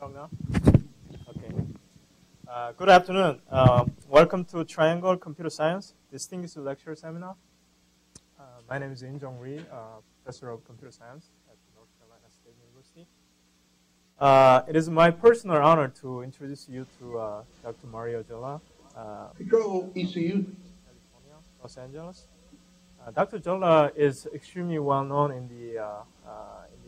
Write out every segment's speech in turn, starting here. Talk now? Okay. Good afternoon. Welcome to Triangle Computer Science Distinguished Lecture Seminar. My name is Injong Rhee, Professor of Computer Science at North Carolina State University. It is my personal honor to introduce you to Dr. Mario Gerla. Control ECU. California, Los Angeles. Dr. Gerla is extremely well known in the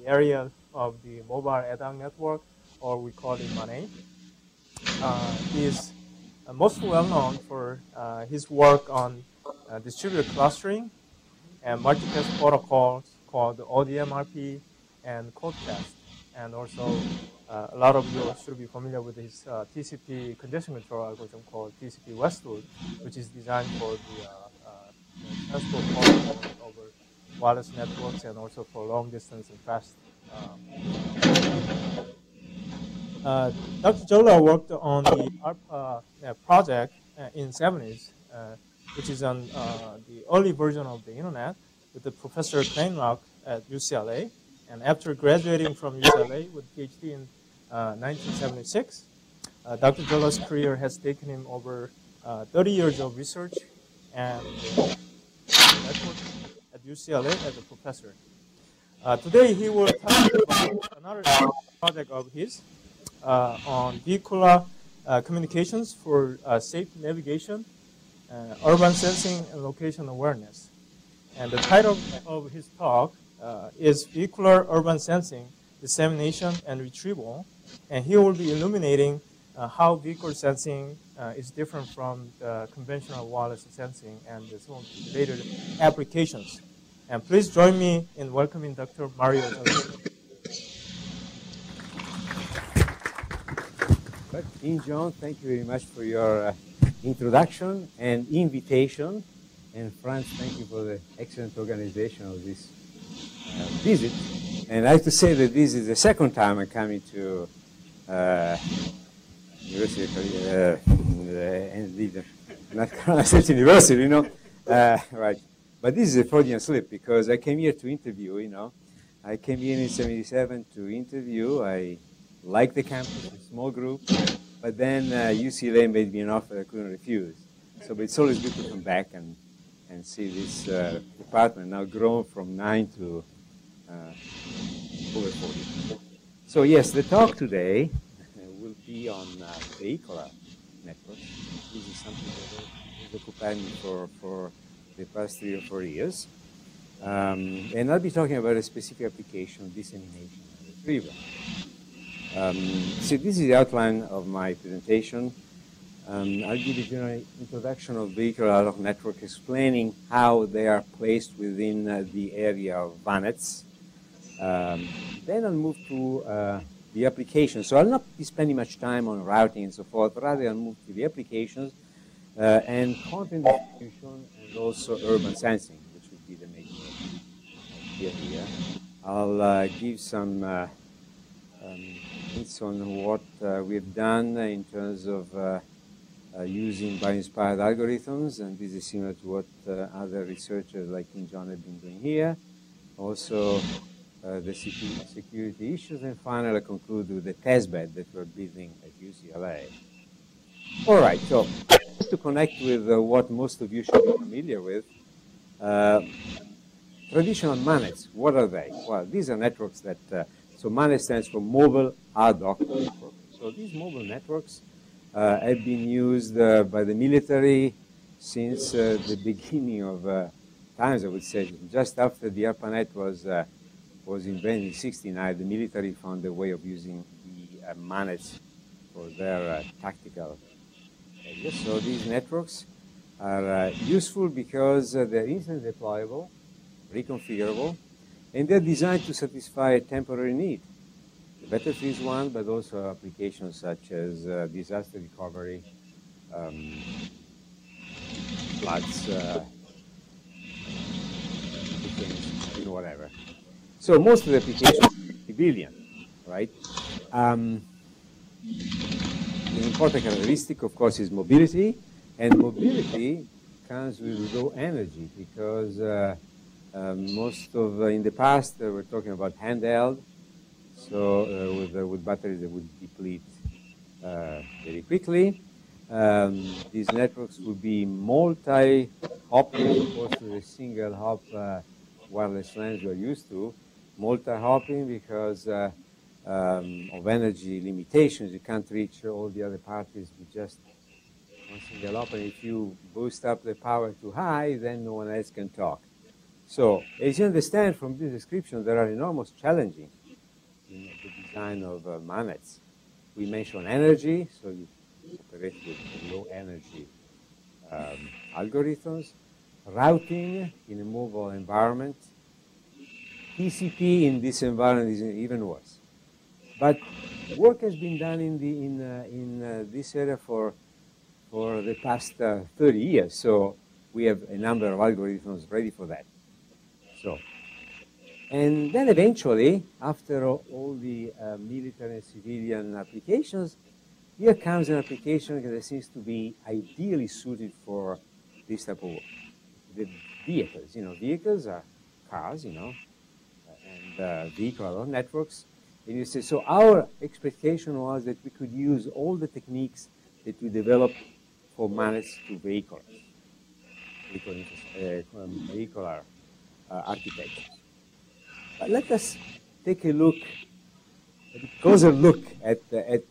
area of the mobile add-on network, or we call it MANET. He is most well known for his work on distributed clustering and multicast protocols called ODMRP and CodeCast, and also a lot of you should be familiar with his TCP congestion control algorithm called TCP Westwood, which is designed for the transport protocol over wireless networks and also for long distance and fast. Dr. Gerla worked on the ARPANET project in the 70s, which is on the early version of the internet, with the Professor Kleinrock at UCLA. And after graduating from UCLA with a PhD in 1976, Dr. Gerla's career has taken him over 30 years of research and at UCLA as a professor. Today he will talk about another project of his on vehicular communications for safe navigation, urban sensing, and location awareness. And the title of his talk is Vehicular Urban Sensing, Dissemination, and Retrieval. And he will be illuminating how vehicle sensing is different from the conventional wireless sensing and some of the related applications. And please join me in welcoming Dr. Mario Gerla. But Injong, thank you very much for your introduction and invitation. And France, thank you for the excellent organization of this visit. And I have to say that this is the second time I'm coming to University of Korea, and the North Carolina State University, you know, right. But this is a Freudian slip because I came here to interview, you know. I came here in 77 to interview. I liked the campus, a small group, but then UCLA made me an offer I couldn't refuse. So but it's always good to come back and see this department now grown from 9 to over 40. So yes, the talk today will be on vehicular networks. This is something that has occupied me for the past 3 or 4 years. And I'll be talking about a specific application, dissemination and retrieval. So this is the outline of my presentation. I'll give a general introduction of vehicular ad hoc network, explaining how they are placed within the area of VANETs. Then I'll move to the application. So I'll not be spending much time on routing and so forth. Rather, I'll move to the applications and content distribution and also urban sensing, which would be the major idea here. I'll give some hints on what we've done in terms of using bio-inspired algorithms, and this is similar to what other researchers like Injong have been doing here. Also, the security issues, and finally, I conclude with the testbed that we're building at UCLA. All right, so to connect with what most of you should be familiar with, traditional MANETs, what are they? Well, these are networks that so MANET stands for mobile ad hoc network. So these mobile networks have been used by the military since the beginning of times, I would say. Just after the ARPANET was invented in 1969, the military found a way of using the MANETs for their tactical areas. So these networks are useful because they're instantly deployable, reconfigurable, and they're designed to satisfy a temporary need. The battlefield is one, but also applications such as disaster recovery, floods, you know, whatever. So most of the applications are civilian, right? An important characteristic, of course, is mobility, and mobility comes with low energy because most of in the past we're talking about handheld, So with batteries, they will deplete very quickly. These networks will be multi-hop, opposed to the single hop wireless LANs we're used to. Multi-hopping because of energy limitations, you can't reach all the other parties with just one single hop. And if you boost up the power too high, then no one else can talk. So as you understand from this description, there are enormous challenges in the design of MANETs. We mentioned energy, so you operate with low energy algorithms. Routing in a mobile environment. TCP in this environment is even worse. But work has been done in this area for the past 30 years. So we have a number of algorithms ready for that. So, and then eventually, after all the military and civilian applications, here comes an application that seems to be ideally suited for this type of work. The vehicles, vehicles are cars, and vehicular networks. And you say, so our expectation was that we could use all the techniques that we developed for MANETs to vehicular architectures. But let us take a look, a closer look at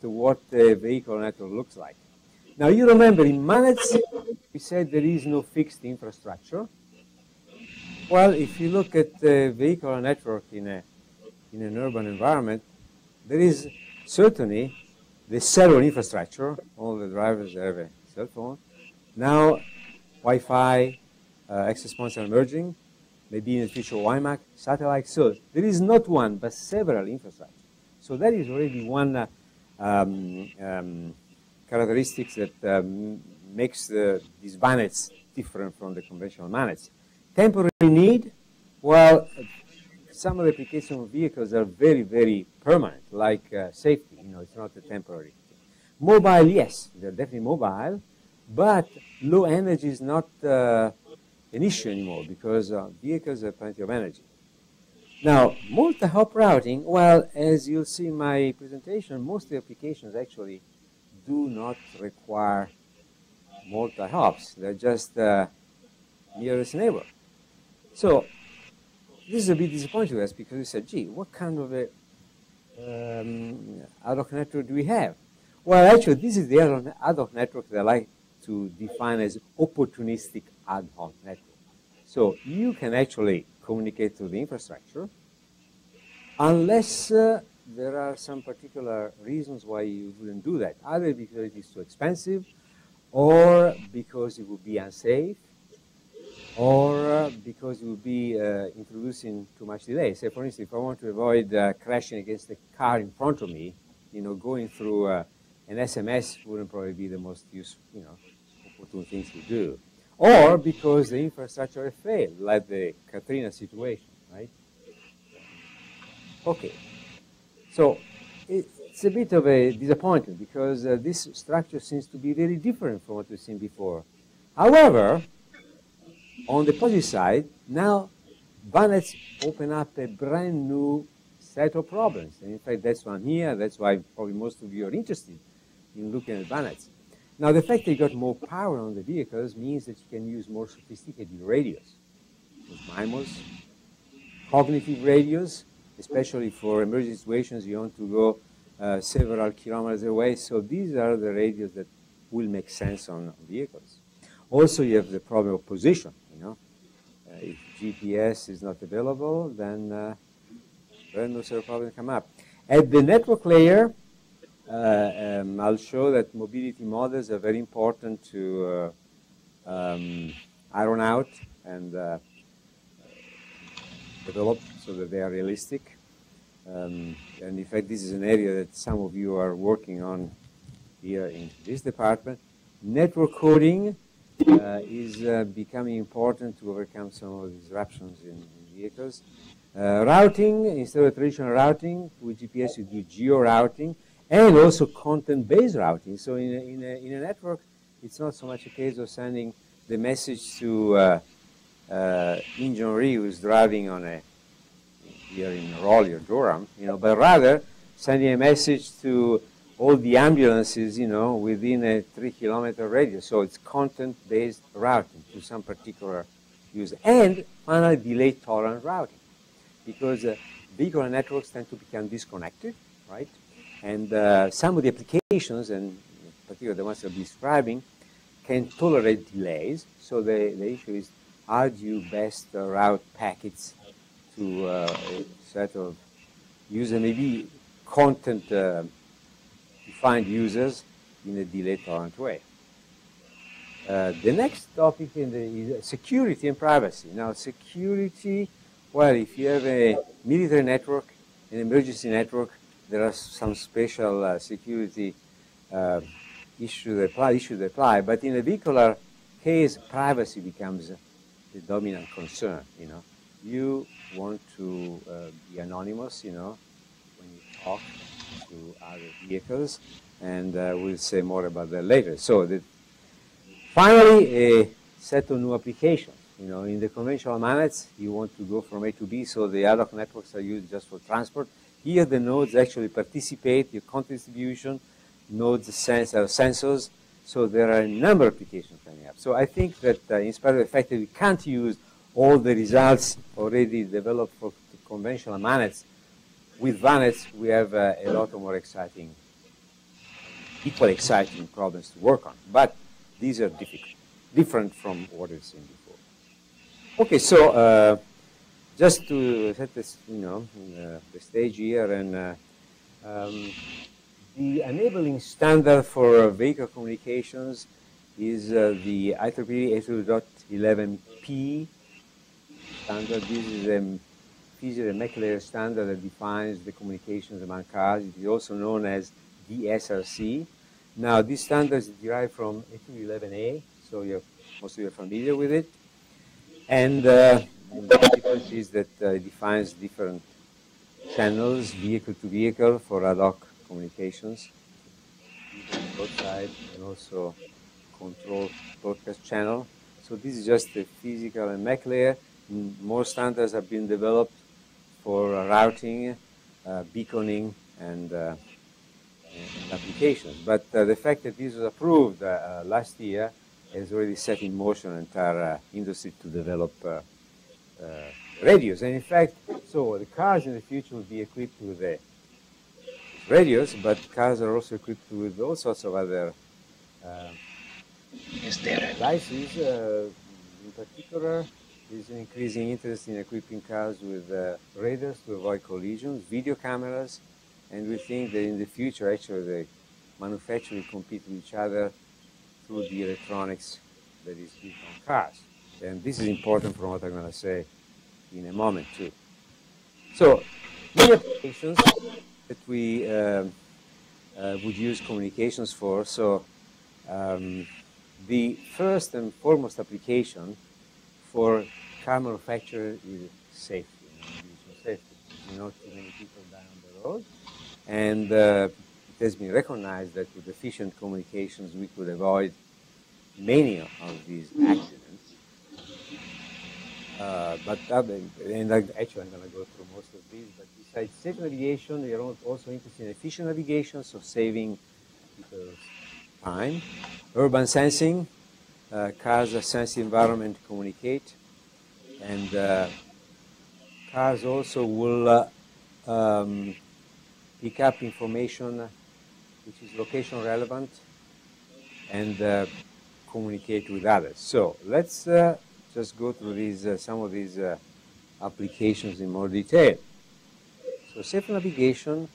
what the vehicular network looks like. Now, you remember in MANETs, we said there is no fixed infrastructure. Well, if you look at the vehicular network in an urban environment, there is certainly the cellular infrastructure. All the drivers have a cell phone. Now, Wi-Fi, access points are emerging. Maybe in the future, WiMAX, satellite. So there is not one, but several infrastructures. So that is already one characteristics that makes these VANETs different from the conventional MANETs. Temporary need, well, some of the applications of vehicles are very, very permanent, like safety, it's not a temporary thing. Mobile, yes, they're definitely mobile, but low energy is not an issue anymore because vehicles have plenty of energy. Now, multi-hop routing, well, as you'll see in my presentation, most of the applications actually do not require multi-hops. They're just nearest neighbor. So this is a bit disappointing to us because we said, gee, what kind of a ad hoc network do we have? Well, actually, this is the ad hoc network that I like to define as opportunistic ad hoc network. So you can actually communicate to the infrastructure unless there are some particular reasons why you wouldn't do that, either because it is too expensive or because it would be unsafe or because it would be introducing too much delay. Say, for instance, if I want to avoid crashing against the car in front of me, going through an SMS wouldn't probably be the most useful, opportune things to do. Or because the infrastructure failed, like the Katrina situation, right? Okay. So it's a bit of a disappointment because this structure seems to be very different from what we've seen before. However, on the positive side, now VANETs open up a brand new set of problems. And in fact, that's one here. That's why probably most of you are interested in looking at VANETs. Now, the fact that you got more power on the vehicles means that you can use more sophisticated radios. There's MIMOS, cognitive radios, especially for emergency situations, you want to go several kilometers away. So these are the radios that will make sense on vehicles. Also, you have the problem of position, If GPS is not available, then random sort of problems come up. At the network layer, I'll show that mobility models are very important to iron out and develop so that they are realistic. And in fact, this is an area that some of you are working on here in this department. Network coding is becoming important to overcome some of the disruptions in vehicles. Routing, instead of traditional routing, with GPS you do geo-routing, and also content-based routing. So in a network, it's not so much a case of sending the message to Injong Rhee, who's driving on a here in Raleigh or Durham, but rather sending a message to all the ambulances, within a 3-kilometer radius. So it's content-based routing to some particular user. And finally, delay-tolerant routing, because bigger networks tend to become disconnected, right? And some of the applications, and particularly the ones I'm describing, can tolerate delays. So the issue is, how do you best route packets to a set of users, maybe content-defined users in a delay-tolerant way? The next topic is security and privacy. Now, security, well, if you have a military network, an emergency network, there are some special security issues that apply. But in a vehicular case, privacy becomes the dominant concern, You want to be anonymous, when you talk to other vehicles, and we'll say more about that later. So finally, a set of new applications. In the conventional MANETs, you want to go from A to B, so the ad hoc networks are used just for transport. Here, the nodes actually participate, your content distribution, nodes sensors, so there are a number of applications coming up. So I think that in spite of the fact that we can't use all the results already developed for conventional MANETs, with VANETs, we have a lot of more exciting, equally exciting problems to work on. But these are different from what we've seen before. Okay, so just to set this, the stage here, and the enabling standard for vehicle communications is the IEEE 802.11p standard. This is a feature McLaren standard that defines the communications among cars. It is also known as DSRC. Now, these standards derive from 802.11a, so most of you are familiar with it. And the difference is that it defines different channels, vehicle-to-vehicle, for ad hoc communications, outside, and also control broadcast channel. So this is just the physical and MAC layer. More standards have been developed for routing, beaconing, and applications. But the fact that this was approved last year has already set in motion an entire industry to develop radios. And in fact, so the cars in the future will be equipped with the radios, but cars are also equipped with all sorts of other devices. In particular, there's an increasing interest in equipping cars with radars to avoid collisions, video cameras, and we think that in the future, actually, the manufacturers compete with each other through the electronics that is built on cars. And this is important for what I'm going to say in a moment, too. So, many applications that we would use communications for. So the first and foremost application for car manufacturer is safety. Too many people down the road. And it has been recognized that with efficient communications, we could avoid many of these accidents. Actually, I'm going to go through most of these, but besides safe navigation, we are also interested in efficient navigation, so saving people's time. Urban sensing, cars that sense the environment, communicate, and cars also will pick up information which is location relevant and communicate with others. So let's just go through these, some of these applications in more detail. So safe navigation,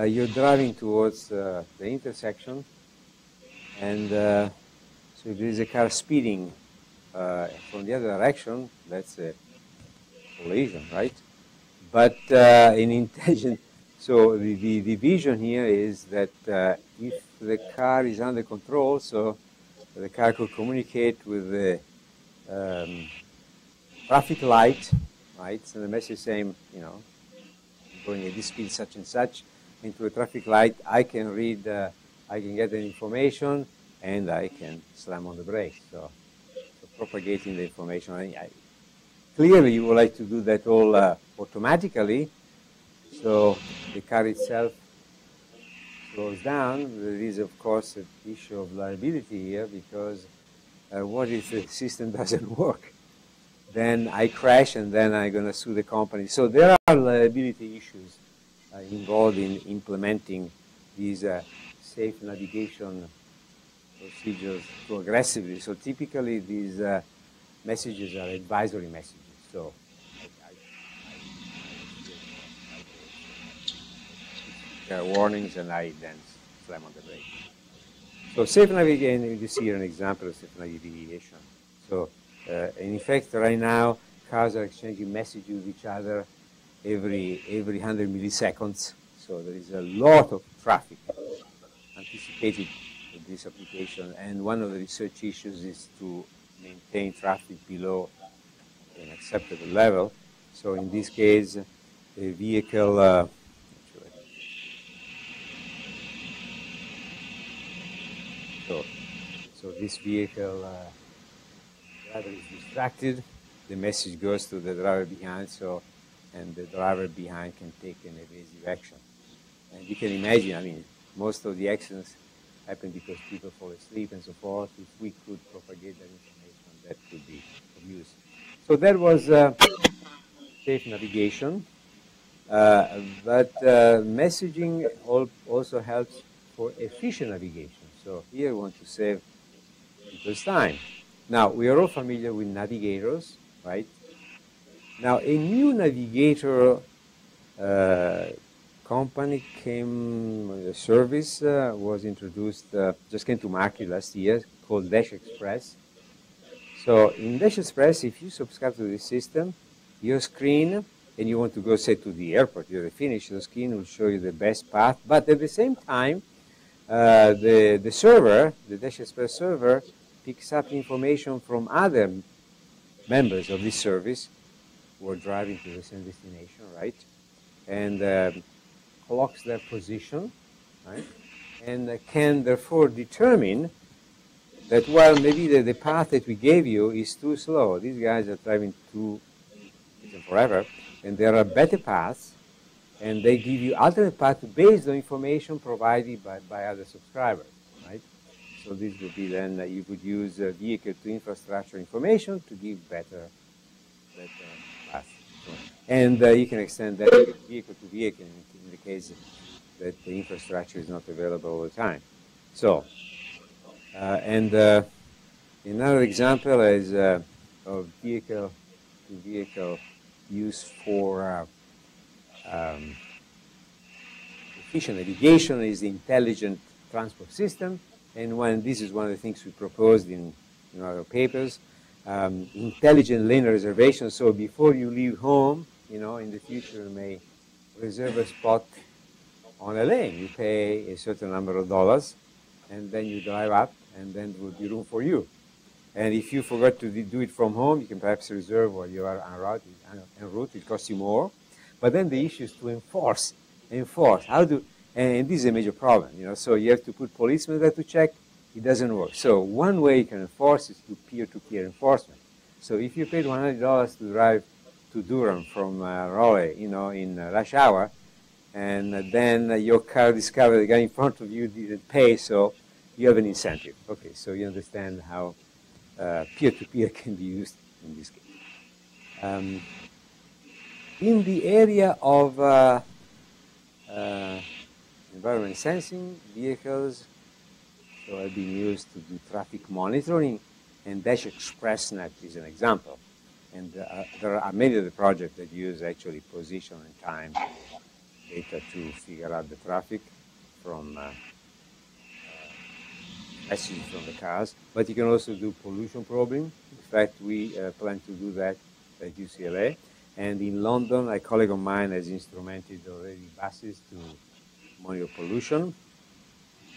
you're driving towards the intersection, and so if there is a car speeding from the other direction, that's a collision, right? But in intention, so the vision here is that if the car is under control, so the car could communicate with the traffic light, right? So the message saying, going at this speed, such and such, into a traffic light, I can read, I can get the information, and I can slam on the brake. So propagating the information. Clearly, you would like to do that all automatically. So the car itself slows down. There is, of course, an issue of liability here, because what if the system doesn't work? Then I crash, and then I'm going to sue the company. So there are liability issues involved in implementing these safe navigation procedures too aggressively. So typically, these messages are advisory messages. So warnings, and I then slam on the brake. So safe navigation, you see here an example of safe navigation. So in effect, right now, cars are exchanging messages with each other every 100 milliseconds. So there is a lot of traffic anticipated with this application. And one of the research issues is to maintain traffic below an acceptable level. So in this case, a vehicle so this vehicle driver is distracted. The message goes to the driver behind, and the driver behind can take an evasive action. And you can imagine, I mean, most of the accidents happen because people fall asleep and so forth. If we could propagate that information, that could be of use. So that was safe navigation. But messaging also helps for efficient navigation. So here we want to save people's time. Now, we are all familiar with navigators, right? Now, a new navigator company came, the service was introduced, just came to market last year, called Dash Express. So in Dash Express, if you subscribe to the system, your screen, and you want to go, say, to the airport, you're finished, the screen will show you the best path, but at the same time, the server, the Dash Express server, picks up information from other members of this service who are driving to the same destination, right? And clocks their position, right? And can therefore determine that, well, maybe the path that we gave you is too slow. These guys are driving too forever, and there are better paths. And they give you alternate paths based on information provided by other subscribers, right? So this would be then that you could use vehicle to infrastructure information to give better paths. And you can extend that vehicle to vehicle in the case that the infrastructure is not available all the time. So, another example is of vehicle to vehicle use for efficient navigation is the intelligent transport system, and this is one of the things we proposed in our papers. Intelligent lane reservation. So before you leave home, you know, in the future you may reserve a spot on a lane. You pay a certain number of dollars, and then you drive up, and then there will be room for you. And if you forgot to do it from home, you can perhaps reserve while you are en route. It costs you more. But then the issue is to enforce. How do, and this is a major problem, you know, so you have to put policemen there to check. It doesn't work. So one way you can enforce is through peer-to-peer enforcement. So if you paid $100 to drive to Durham from Raleigh, you know, in rush hour, and then your car discovered the guy in front of you didn't pay, so you have an incentive. Okay, so you understand how peer-to-peer can be used in this case. In the area of environment sensing, vehicles have been used to do traffic monitoring, and Dash ExpressNet is an example. And there are many of the projects that use actually position and time data to figure out the traffic from messages from the cars. But you can also do pollution probing. In fact, we plan to do that at UCLA. And in London, a colleague of mine has instrumented already buses to monitor pollution.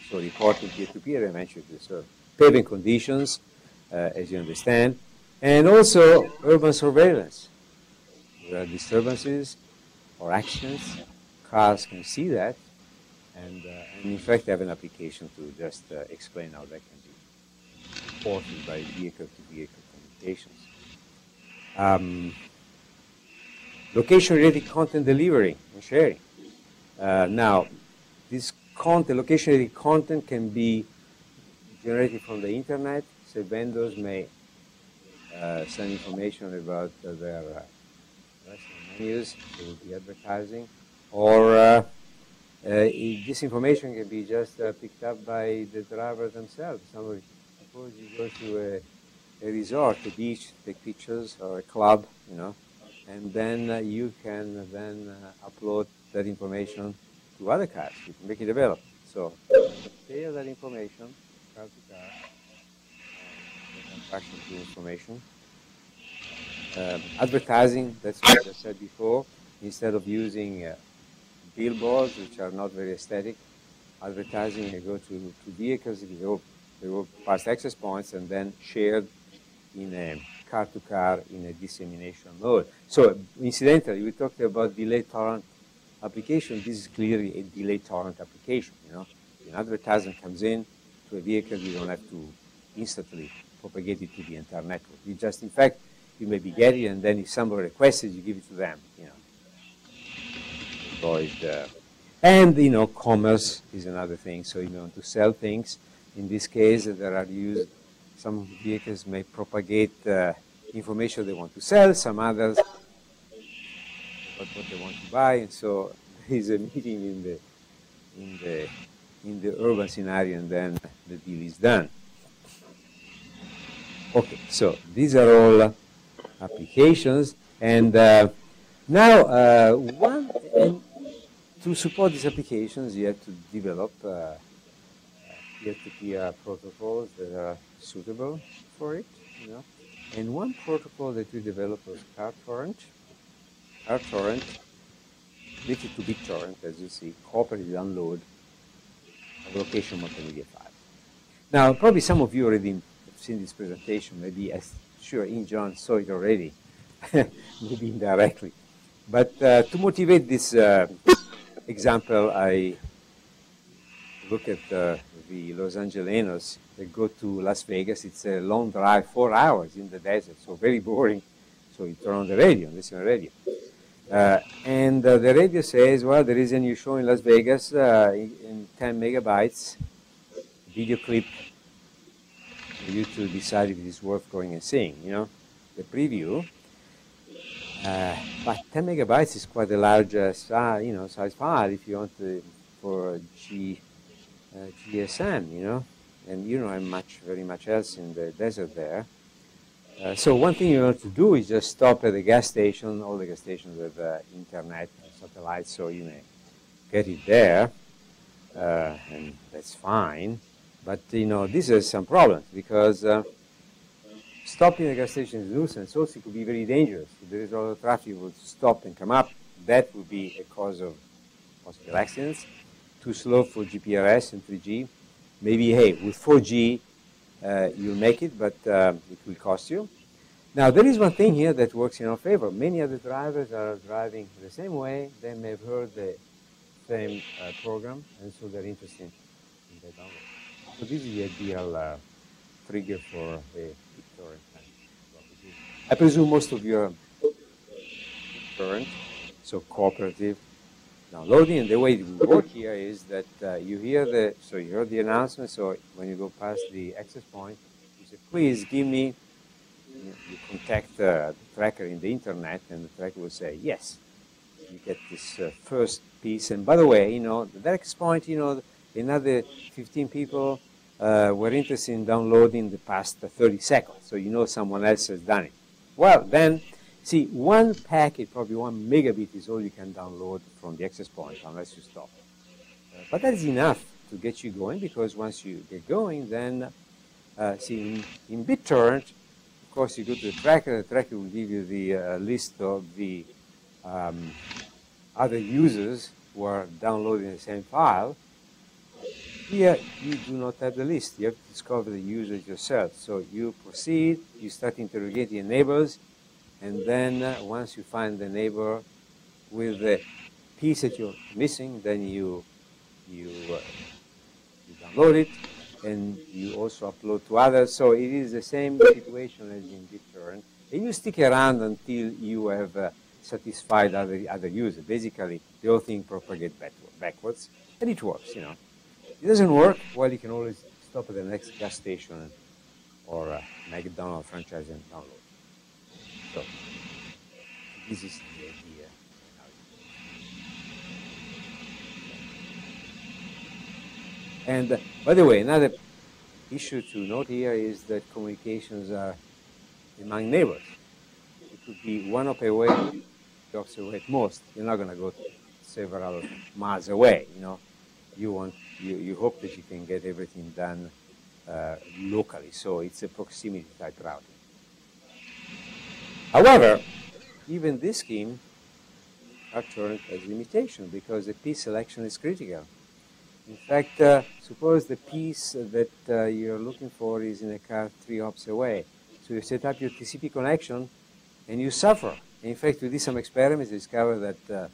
So reporting peer-to-peer and eventually to serve paving conditions, as you understand. And also urban surveillance. There are disturbances or actions. Cars can see that. And in fact, I have an application to just explain how that can be reported by vehicle-to-vehicle communications. Location-related content delivery and sharing. Now, this content, location-related content can be generated from the internet, so vendors may send information about their restaurant menus, it will be advertising, or this information can be just picked up by the driver themselves. Somebody, suppose you go to a resort, a beach, take pictures, or a club, you know, and then you can then upload that information to other cars. You can make it available. So, share that information, car to car, transaction to information. Advertising, that's what I said before, instead of using billboards, which are not very aesthetic, advertising can go to vehicles, they go past access points and then shared in a car-to-car in a dissemination mode. So incidentally, we talked about delay torrent application. This is clearly a delay torrent application, you know. An advertisement comes in to a vehicle, you don't have to instantly propagate it to the entire network. You just, in fact, you maybe get it, and then if somebody requests it, you give it to them, you know. Avoid, and, you know, commerce is another thing. So if you want to sell things, in this case, there are used, some vehicles may propagate information they want to sell, some others what they want to buy, and so there is a meeting in the urban scenario, and then the deal is done. Okay, so these are all applications, and now one and to support these applications, you have to develop peer-to-peer protocols that are suitable for it, you know. And one protocol that we developed was CarTorrent. CarTorrent, related to BitTorrent, as you see, cooperative download of location multimedia files. Now, probably some of you already have seen this presentation. Maybe I'm sure Injong saw it already, maybe indirectly. But to motivate this example, I look at the Los Angelenos. They go to Las Vegas. It's a long drive, 4 hours in the desert, so very boring. So you turn on the radio, listen to the radio. The radio says, well, there is a new show in Las Vegas in 10 megabytes, video clip for you to decide if it is worth going and seeing, you know, the preview. But 10 megabytes is quite a large you know, size file if you want to, for GSM, you know, and you don't have very much else in the desert there. So one thing you want to do is just stop at the gas station. All the gas stations have internet, satellites, so you may get it there, and that's fine. But you know, this has some problems because stopping at the gas station is nuisance. Also, it could be very dangerous. If there is a lot of traffic, it would stop and come up. That would be a cause of possible accidents. Too slow for GPRS and 3G. Maybe, hey, with 4G, you'll make it, but it will cost you. Now, there is one thing here that works in our favor. Many other drivers are driving the same way. They may have heard the same program, and so they're interested in the download. So this is the ideal trigger for the BitTorrent. I presume most of you are BitTorrent, so cooperative downloading, and the way it will work here is that you heard the announcement, so when you go past the access point, you say, please give me, you contact the tracker in the internet, and the tracker will say, yes, you get this first piece, and by the way, you know, the access point, you know, another 15 people were interested in downloading the past 30 seconds, so you know someone else has done it. Well, then, see, one packet, probably 1 megabit, is all you can download from the access point, unless you stop. But that's enough to get you going, because once you get going, then, see, in BitTorrent, of course, you go to the tracker will give you the list of the other users who are downloading the same file. Here, you do not have the list. You have to discover the users yourself. So you proceed, you start interrogating your neighbors, and then once you find the neighbor with the piece that you're missing, then you download it, and you also upload to others. So it is the same situation as in BitTorrent. And you stick around until you have satisfy the other user. Basically, the whole thing propagates backwards, and it works, you know. If it doesn't work, well, you can always stop at the next gas station or McDonald's franchise and download. So this is the idea. And by the way, another issue to note here is that communications are among neighbors. It could be one op away, two ops away at most. You're not going to go several miles away, you know. You hope that you can get everything done locally. So it's a proximity type routing. However, even this scheme, CarTorrent has limitation because the P selection is critical. In fact, suppose the piece that you're looking for is in a car 3 hops away. So you set up your TCP connection and you suffer. And in fact, we did some experiments to discover that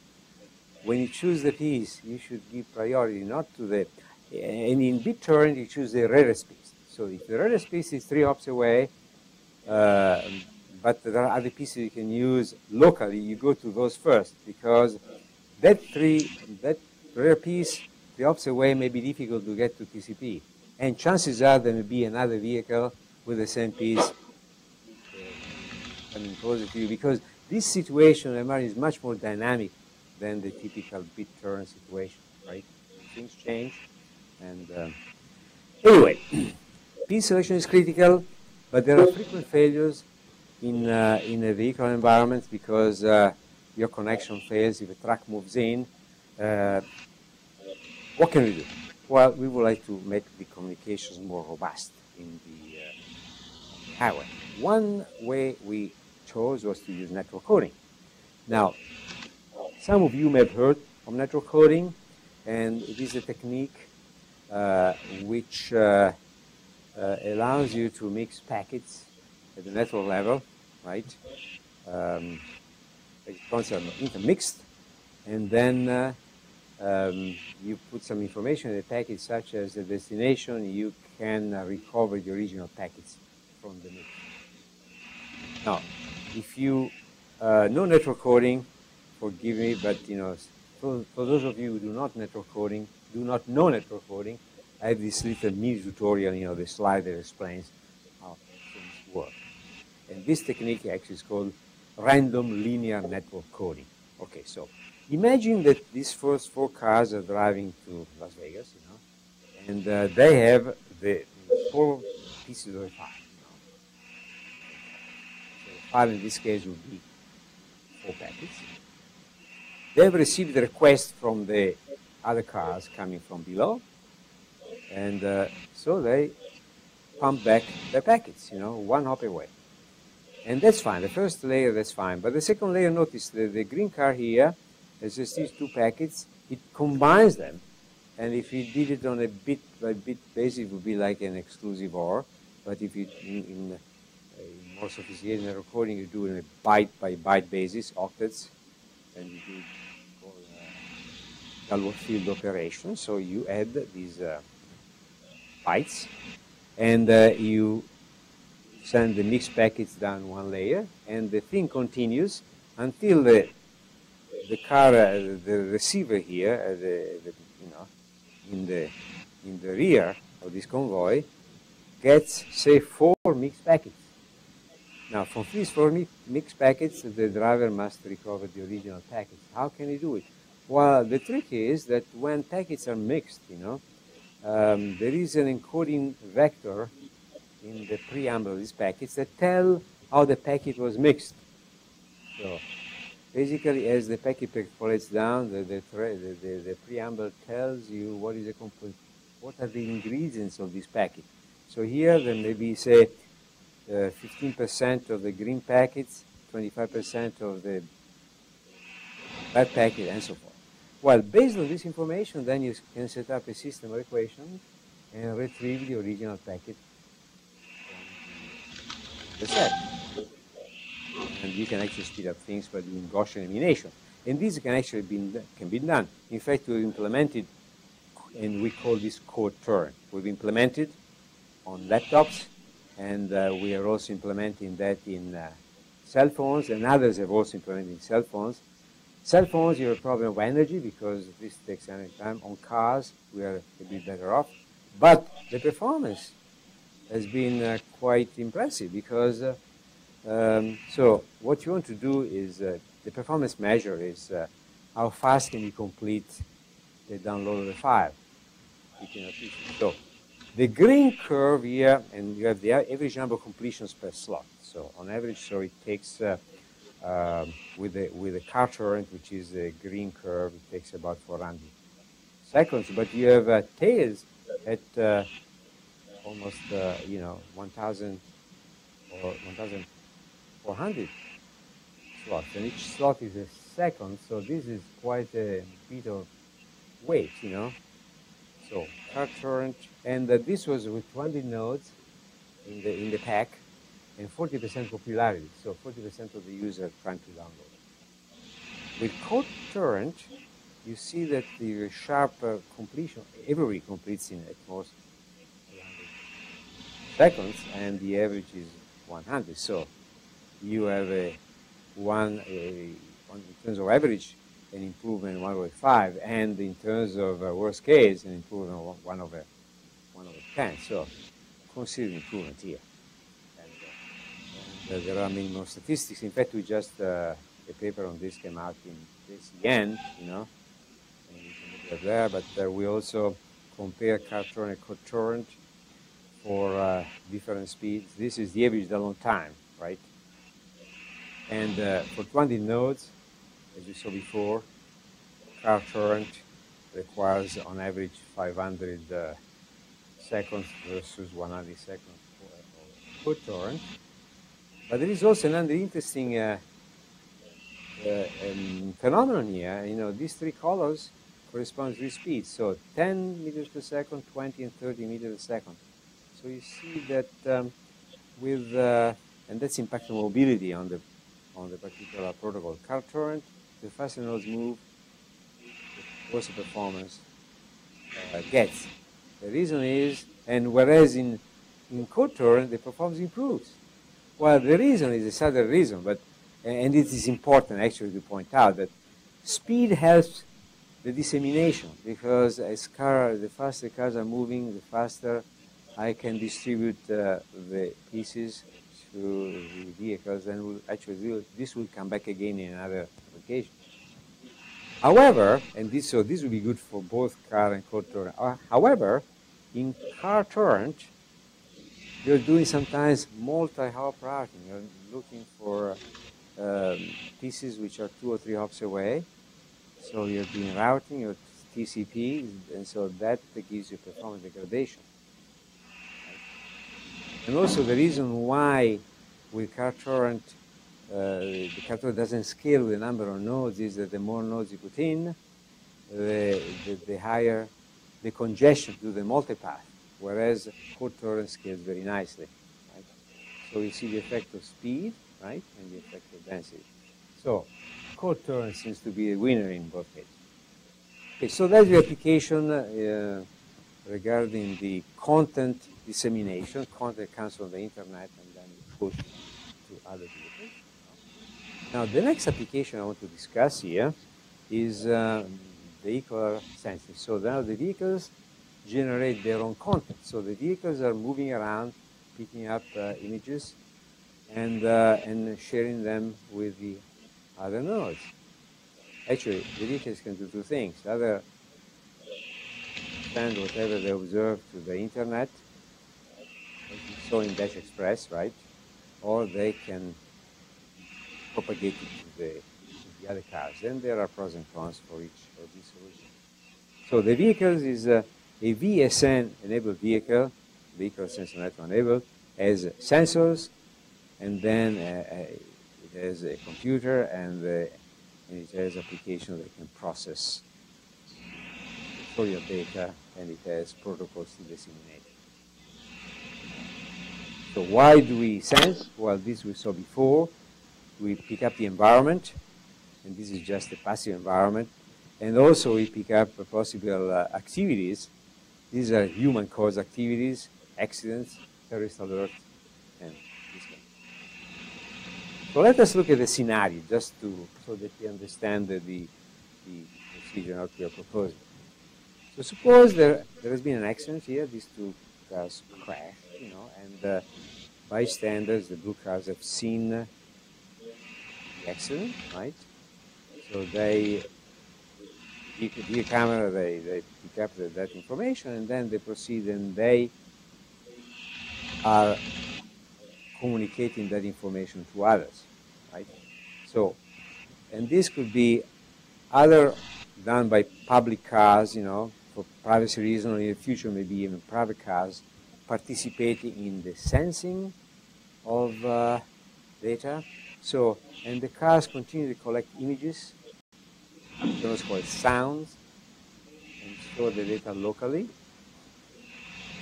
when you choose the piece, you should give priority not to the, and in BitTorrent, you choose the rarest piece. So if the rarest piece is 3 hops away, but there are other pieces you can use locally, you go to those first because that rare piece 3 hops away may be difficult to get to TCP. And chances are there may be another vehicle with the same piece coming closer to you, because this situation is much more dynamic than the typical BitTorrent situation, right? Things change. And anyway, piece selection is critical, but there are frequent failures in a vehicle environment because your connection fails if a truck moves in. What can we do? Well, we would like to make the communications more robust in the highway. One way we chose was to use network coding. Now, some of you may have heard of network coding, and it is a technique which allows you to mix packets at the network level, right? The concepts are intermixed, and then you put some information in the packet, such as the destination. You can recover the original packets from the mix. Now, if you know network coding, forgive me, but you know, for those of you who do not network coding, do not know network coding, I have this little mini tutorial, you know, the slide that explains how things work. And this technique actually is called random linear network coding. Okay, so. Imagine that these first 4 cars are driving to Las Vegas, you know, and they have the 4 pieces of the pie. You know. So 5 in this case would be 4 packets. They have received the request from the other cars coming from below, and so they pump back their packets, you know, 1 hop away. And that's fine, the first layer, that's fine. But the second layer, notice the green car here, as just these 2 packets, it combines them. And if you did it on a bit-by-bit basis, it would be like an exclusive OR. But if you, in a more sophisticated recording, you do it on a byte-by-byte basis, octets, and you do Galois field operation. So you add these bytes, and you send the mixed packets down 1 layer, and the thing continues until the car, the receiver here, you know, in the rear of this convoy, gets, say, 4 mixed packets. Now, from these 4 mixed packets, the driver must recover the original packets. How can he do it? Well, the trick is that when packets are mixed, you know, there is an encoding vector in the preamble of these packets that tell how the packet was mixed. So, basically, as the packet percolates down, the preamble tells you what is the what are the ingredients of this packet. So here there may be, say, 15% of the green packets, 25% of the black packet, and so forth. Well, based on this information, then you can set up a system of equations and retrieve the original packet from the set. And you can actually speed up things by doing Gaussian elimination. And this can actually be done. In fact, we've implemented, and we call this CodeTorrent. We've implemented on laptops, and we are also implementing that in cell phones, and others have also implemented cell phones. Cell phones, you have a problem of energy because this takes energy time. On cars, we are a bit better off. But the performance has been quite impressive because, so what you want to do is, the performance measure is how fast can you complete the download of the file. So the green curve here, and you have the average number of completions per slot. So on average, so it takes, with the CarTorrent, which is a green curve, it takes about 400 seconds. But you have tails at almost, 1,000 or 1,400 slots. And each slot is a second, so this is quite a bit of weight, you know. So CarTorrent, and this was with 20 nodes in the pack, and 40% popularity. So 40% of the users are trying to download. With CodeTorrent, you see that the sharp completion, everybody completes in at most 100 seconds, and the average is 100. So you have in terms of average, an improvement 1/5, and in terms of worst case, an improvement of 1/10. So consider improvement here. And there are many more statistics. In fact, we just a paper on this came out in this end, you know, and you can look at there. But we also compare CarTorrent and CodeTorrent for different speeds. This is the average download time, right? And for 20 nodes, as you saw before, CarTorrent requires on average 500 seconds versus 100 seconds for CodeTorrent. But there is also another interesting phenomenon here. You know, these three colors correspond to speeds. So 10 meters per second, 20, and 30 meters per second. So you see that and that's impact on mobility on the particular protocol. CarTorrent, the faster nodes move, the worse performance gets. The reason is, and whereas in CodeTorrent, the performance improves. Well, the reason is a subtle reason, but, and it is important actually to point out that speed helps the dissemination, because the faster cars are moving, the faster I can distribute the pieces to the vehicles, and this will come back again in another application. However, so this will be good for both car and CodeTorrent. However, in CarTorrent, you're doing sometimes multi-hop routing. You're looking for pieces which are 2 or 3 hops away. So you're doing routing, your TCP, and so that gives you performance degradation. And also the reason why with CarTorrent, the CarTorrent doesn't scale with the number of nodes is that the more nodes you put in, the higher the congestion to the multipath, whereas CodeTorrent scales very nicely. Right? So you see the effect of speed, right, and the effect of density. So CodeTorrent seems to be a winner in both cases. Okay, so that's the application regarding the content dissemination. Content comes from the internet and then it's pushed to other people. Now the next application I want to discuss here is vehicular sensing. So now the vehicles generate their own content. So the vehicles are moving around, picking up images and sharing them with the other nodes. Actually, the vehicles can do two things. Either send whatever they observe to the internet, as you saw in Dash Express, right? Or they can propagate it to the other cars. And there are pros and cons for each of these solutions. So the vehicles is a VSN-enabled vehicle, vehicle sensor network-enabled, has sensors, and then it has a computer, and it has applications that can process for your data, and it has protocols to disseminate. So why do we sense? Well, this we saw before. We pick up the environment, and this is just a passive environment, and also we pick up possible activities. These are human-caused activities, accidents, terrorist alerts, and this kind. So let us look at the scenario just to so that you understand the procedure that we are proposing. So suppose there has been an accident here. These two cars crash, you know, and bystanders, the blue cars, have seen the accident, right? So they via camera they pick up that information, and then they proceed and they are communicating that information to others, right? So, and this could be either done by public cars, you know, for privacy reasons, or in the future maybe even private cars participating in the sensing of data. So, and the cars continue to collect images, those called sounds, and store the data locally,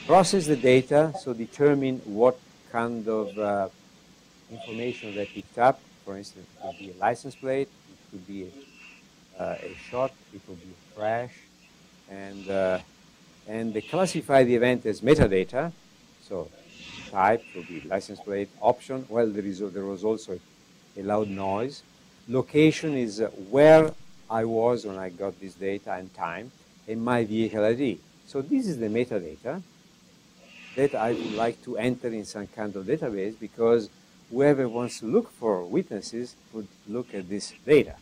process the data, so determine what kind of information they picked up. For instance, it could be a license plate, it could be a shot, it could be a crash, and they classify the event as metadata. So type could be license plate, option. Well, there was also a loud noise. Location is where I was when I got this data, and time, and my vehicle ID. So this is the metadata that I would like to enter in some kind of database, because whoever wants to look for witnesses would look at this data.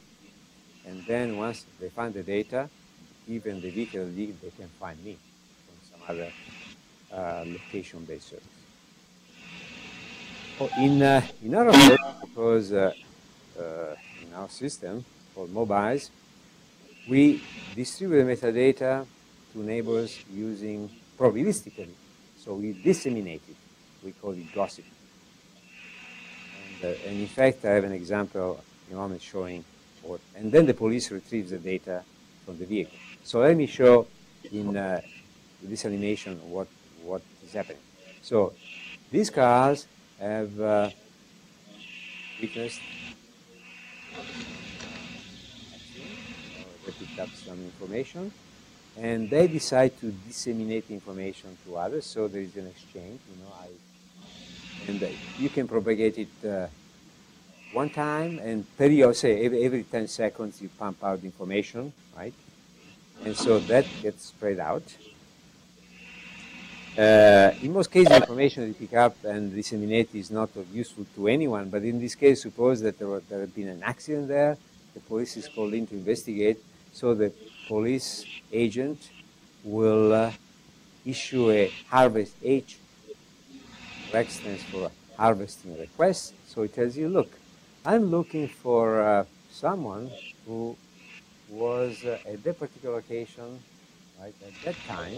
And then once they find the data, even the vehicle ID, they can find me from some other location-based service. Oh, in our approach, because in our system called mobiles, we distribute the metadata to neighbors using probabilistically. So we disseminate it. We call it gossip. And in fact, I have an example in a moment showing what. And then the police retrieves the data from the vehicle. So let me show in this animation what is happening. So these cars have witnessed. They picked up some information, and they decide to disseminate information to others. So there is an exchange, you know, you can propagate it one time, and every 10 seconds you pump out information, right? And so that gets spread out. In most cases, information that you pick up and disseminate is not useful to anyone, but in this case, suppose that there had been an accident there, the police is called in to investigate, so the police agent will issue a harvest H. Rex stands for harvesting request. So it tells you, look, I'm looking for someone who was at that particular location, right, at that time,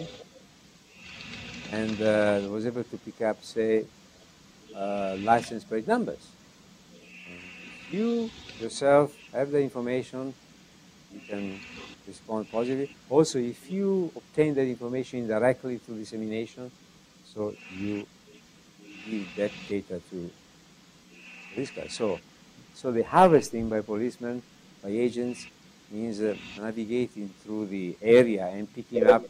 and was able to pick up, say, license plate numbers. And you yourself have the information, you can respond positively. Also, if you obtain that information indirectly through dissemination, so you give that data to this guy. So the harvesting by policemen, by agents, means navigating through the area and picking up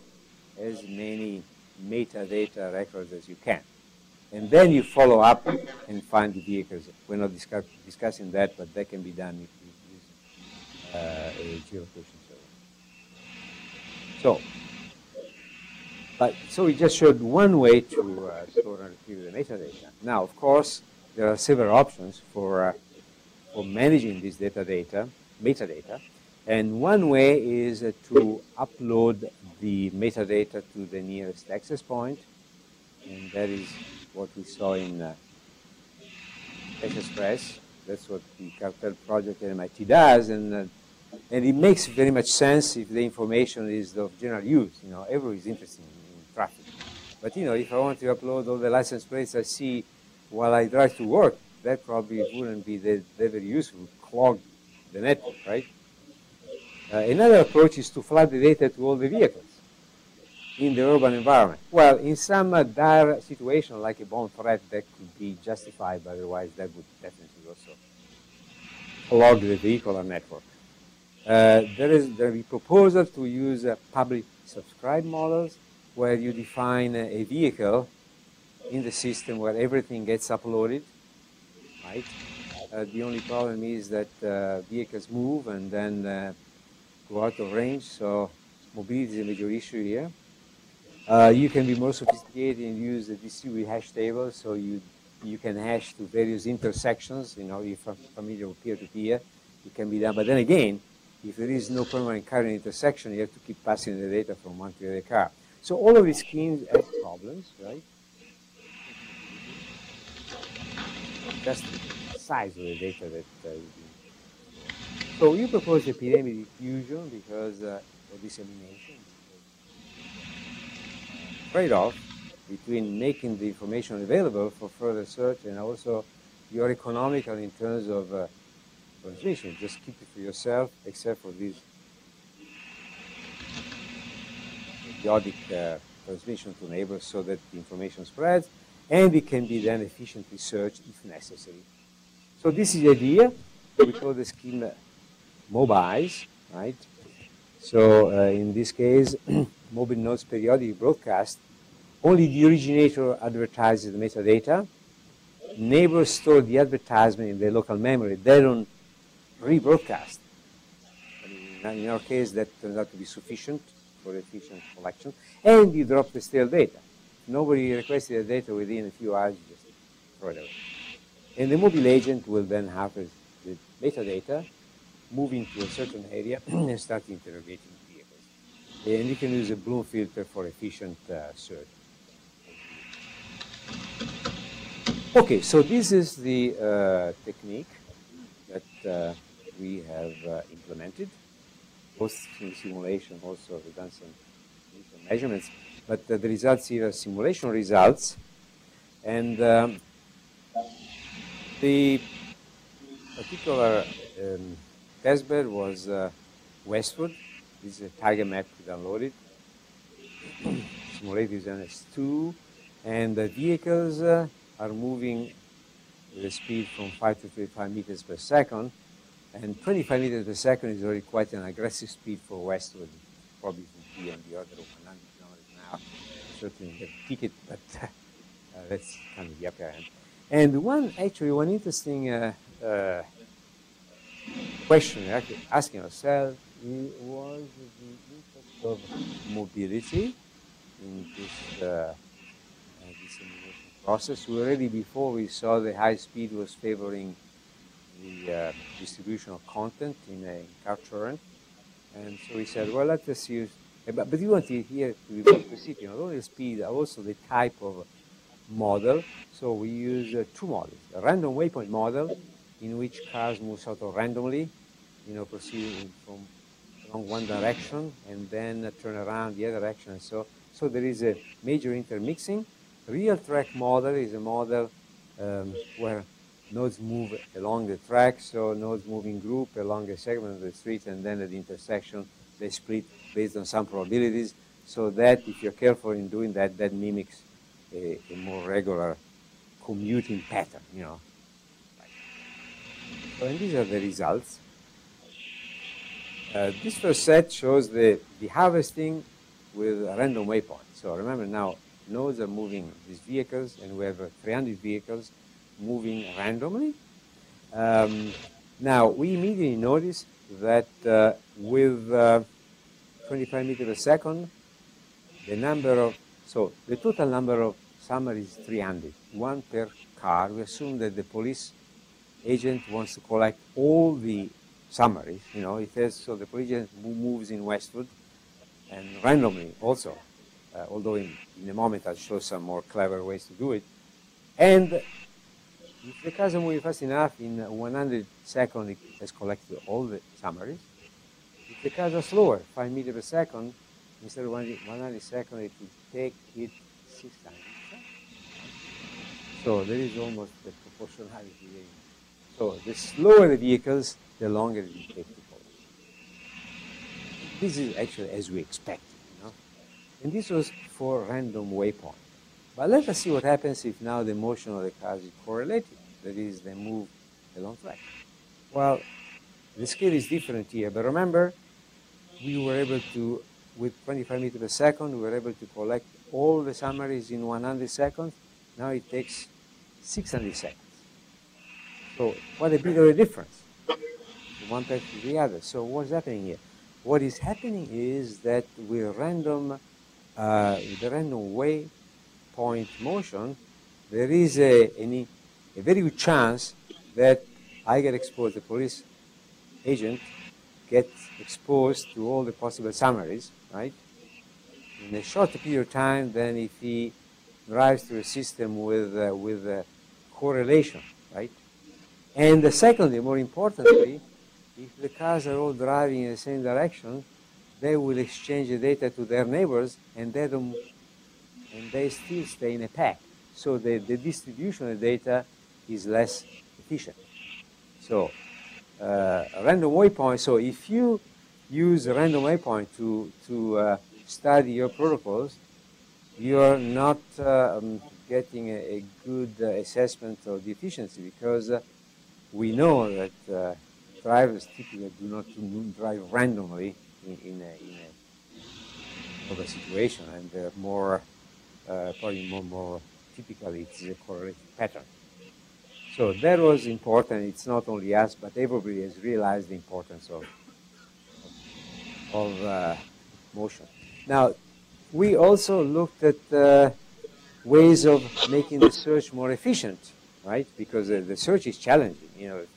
as many metadata records as you can. And then you follow up and find the vehicles. We're not discussing that, but that can be done if you use a geolocation. So we just showed one way to store and retrieve the metadata. Now, of course, there are several options for managing this metadata, and one way is to upload the metadata to the nearest access point, and that is what we saw in Dash Express. That's what the CarTorrent project at MIT does, and it makes very much sense if the information is of general use. You know, everyone is interested in traffic. But, you know, if I want to upload all the license plates I see while I drive to work, that probably wouldn't be that very useful, clog the network, right? Another approach is to flood the data to all the vehicles in the urban environment. Well, in some dire situation, like a bomb threat, that could be justified, but otherwise that would definitely also clog the vehicular network. There is a proposal to use public subscribe models, where you define a vehicle in the system where everything gets uploaded, right? The only problem is that vehicles move and then go out of range, so mobility is a major issue here. You can be more sophisticated and use the distributed hash table, so you can hash to various intersections. You know, if I'm familiar with peer-to-peer, it can be done. But then again, if there is no permanent current intersection, you have to keep passing the data from one to the other car. So all of these schemes have problems, right? Just the size of the data that you do. So we propose a pyramid diffusion because of dissemination. Trade-off between making the information available for further search and also you're economical in terms of transmission. Just keep it for yourself, except for these periodic transmission to neighbors so that the information spreads, and it can be then efficiently searched if necessary. So this is the idea. We call the scheme MOBIs, right? So in this case, mobile nodes periodic broadcast. Only the originator advertises the metadata. Neighbors store the advertisement in their local memory. They don't rebroadcast. In our case, that turns out to be sufficient for efficient collection. And you drop the stale data. Nobody requested the data within a few hours, you just throw it away. And the mobile agent will then have the metadata, move into a certain area, and start interrogating vehicles. And you can use a Bloom filter for efficient search. Okay, so this is the technique that we have implemented, both in simulation, also we've done some measurements. But the results here are simulation results. And the particular testbed was Westwood. This is a tiger map we downloaded. Simulated NS2. And the vehicles are moving with a speed from 5 to 35 meters per second. And 25 meters per second is already quite an aggressive speed for Westwood. Probably would be on the order of 100. Certainly get a ticket, but that's kind of the upper end. And one interesting question we're actually asking ourselves was the impact of mobility in this dissemination process. We already before we saw the high speed was favoring the distribution of content in a CarTorrent, and so we said, well, let us use. But we want to here to be more specific, not only the speed, also the type of model. So we use two models, a random waypoint model in which cars move sort of randomly, you know, proceeding from along one direction and then turn around the other direction. And so there is a major intermixing. Real track model is a model where nodes move along the track, so nodes move in group along a segment of the street and then at the intersection they split based on some probabilities, so that if you're careful in doing that, that mimics a more regular commuting pattern, you know. So, and these are the results. This first set shows the harvesting with a random waypoint. So remember now, nodes are moving these vehicles, and we have 300 vehicles moving randomly. Now, we immediately notice that with 25 meters per second, the number of, so the total number of summaries is 300, one per car. We assume that the police agent wants to collect all the summaries, you know, it says, so the police agent moves in Westwood and randomly also, although in a moment I'll show some more clever ways to do it. And if the cars are moving fast enough, in 100 seconds it has collected all the summaries. If the cars are slower, 5 meters per second, instead of 100 seconds, it would take it 6 times. So there is almost the proportionality there. So the slower the vehicles, the longer it will take to follow. This is actually as we expected, you know. And this was for random waypoint. But let us see what happens if now the motion of the cars is correlated. That is, they move along track. Well, the scale is different here, but remember, we were able to, with 25 meters per second, we were able to collect all the summaries in 100 seconds. Now it takes 600 seconds. So what a bit of a difference, one type to the other. So what's happening here? What is happening is that with a random waypoint motion, there is a very good chance that I get exposed, the police agent gets exposed to all the possible summaries, right? In a shorter period of time than if he drives through a system with correlation, right? And secondly, more importantly, if the cars are all driving in the same direction, they will exchange the data to their neighbors, and they still stay in a pack. So the distribution of data is less efficient. So random waypoint. So if you use a random waypoint to study your protocols, you're not getting a good assessment of the efficiency, because we know that drivers typically do not drive randomly in a situation, and they're more probably more typically it's a correlated pattern. So that was important. It's not only us, but everybody has realized the importance of motion. Now, we also looked at ways of making the search more efficient, right? Because the search is challenging. You know, if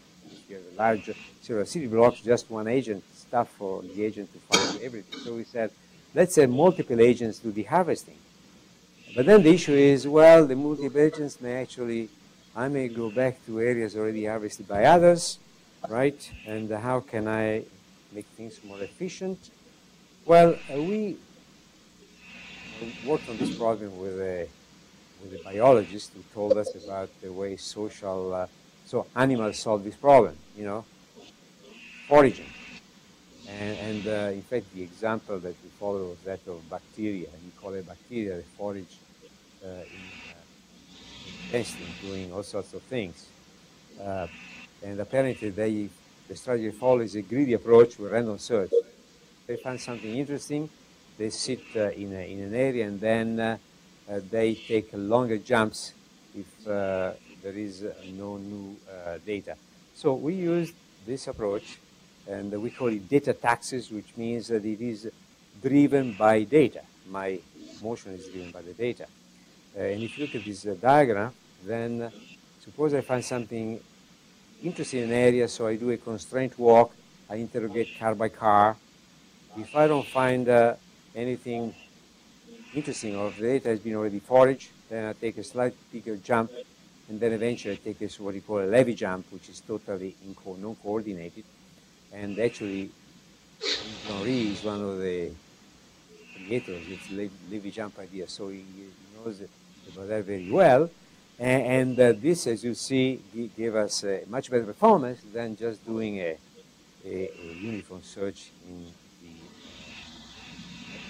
you have a large serial city blocks, just one agent, it's tough for the agent to find everything. So we said, let's have multiple agents do the harvesting. But then the issue is, well, the multiple agents may actually, I may go back to areas already harvested by others, right? And how can I make things more efficient? Well, we worked on this problem with a biologist who told us about the way so animals solve this problem, you know, foraging. And in fact, the example that we follow was that of bacteria. We call it bacteria, they forage in testing, doing all sorts of things. And apparently, the strategy follows a greedy approach with random search. They find something interesting, they sit in an area, and then they take longer jumps if there is no new data. So we used this approach, and we call it data taxes, which means that it is driven by data. My motion is driven by the data. And if you look at this diagram, then suppose I find something interesting in an area, so I do a constraint walk, I interrogate car by car. If I don't find anything interesting, or if the data has been already foraged, then I take a slightly bigger jump, and then eventually I take this, what you call a levy jump, which is totally non-coordinated. And actually, Injong Rhee is one of the creators of this levy jump idea, so he knows about that very well. And this, as you see, gave us a much better performance than just doing a uniform search in the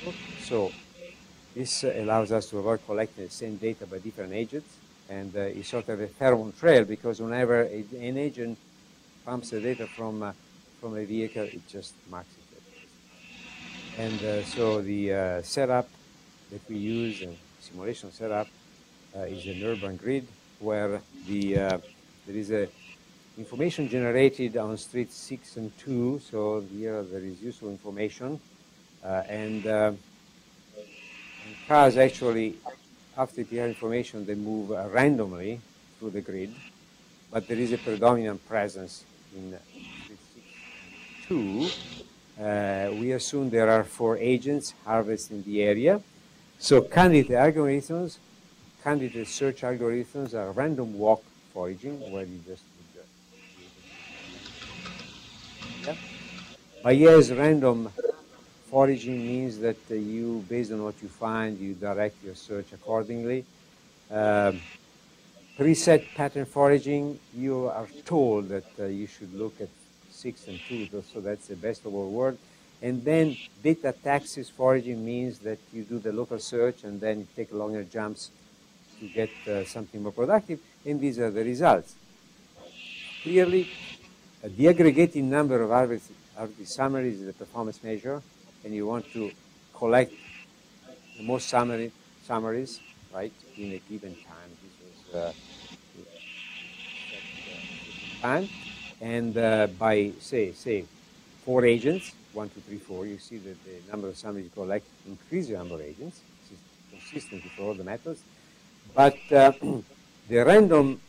network. So this allows us to avoid collecting the same data by different agents, and it's sort of a pheromone trail, because whenever an agent pumps the data from a vehicle, it just marks it. And so the setup that we use, simulation setup, is an urban grid where there is a information generated on streets 6 and 2. So here there is useful information, and cars actually, after they have information, they move randomly through the grid, but there is a predominant presence in. We assume there are 4 agents harvesting the area. So candidate search algorithms are random walk foraging, where you just do the, yeah. But yes, random foraging means that you, based on what you find, you direct your search accordingly. Preset pattern foraging, you are told that you should look at 6 and 2, so that's the best of all world. And then data taxes foraging means that you do the local search and then you take longer jumps to get something more productive, and these are the results. Clearly, the aggregating number of harvested summaries is the performance measure, and you want to collect the most summaries, right, in a given time. This was span, and by say 4 agents, 1, 2, 3, 4, you see that the number of summaries you collect increase the number of agents. This is consistent for all the methods, but the random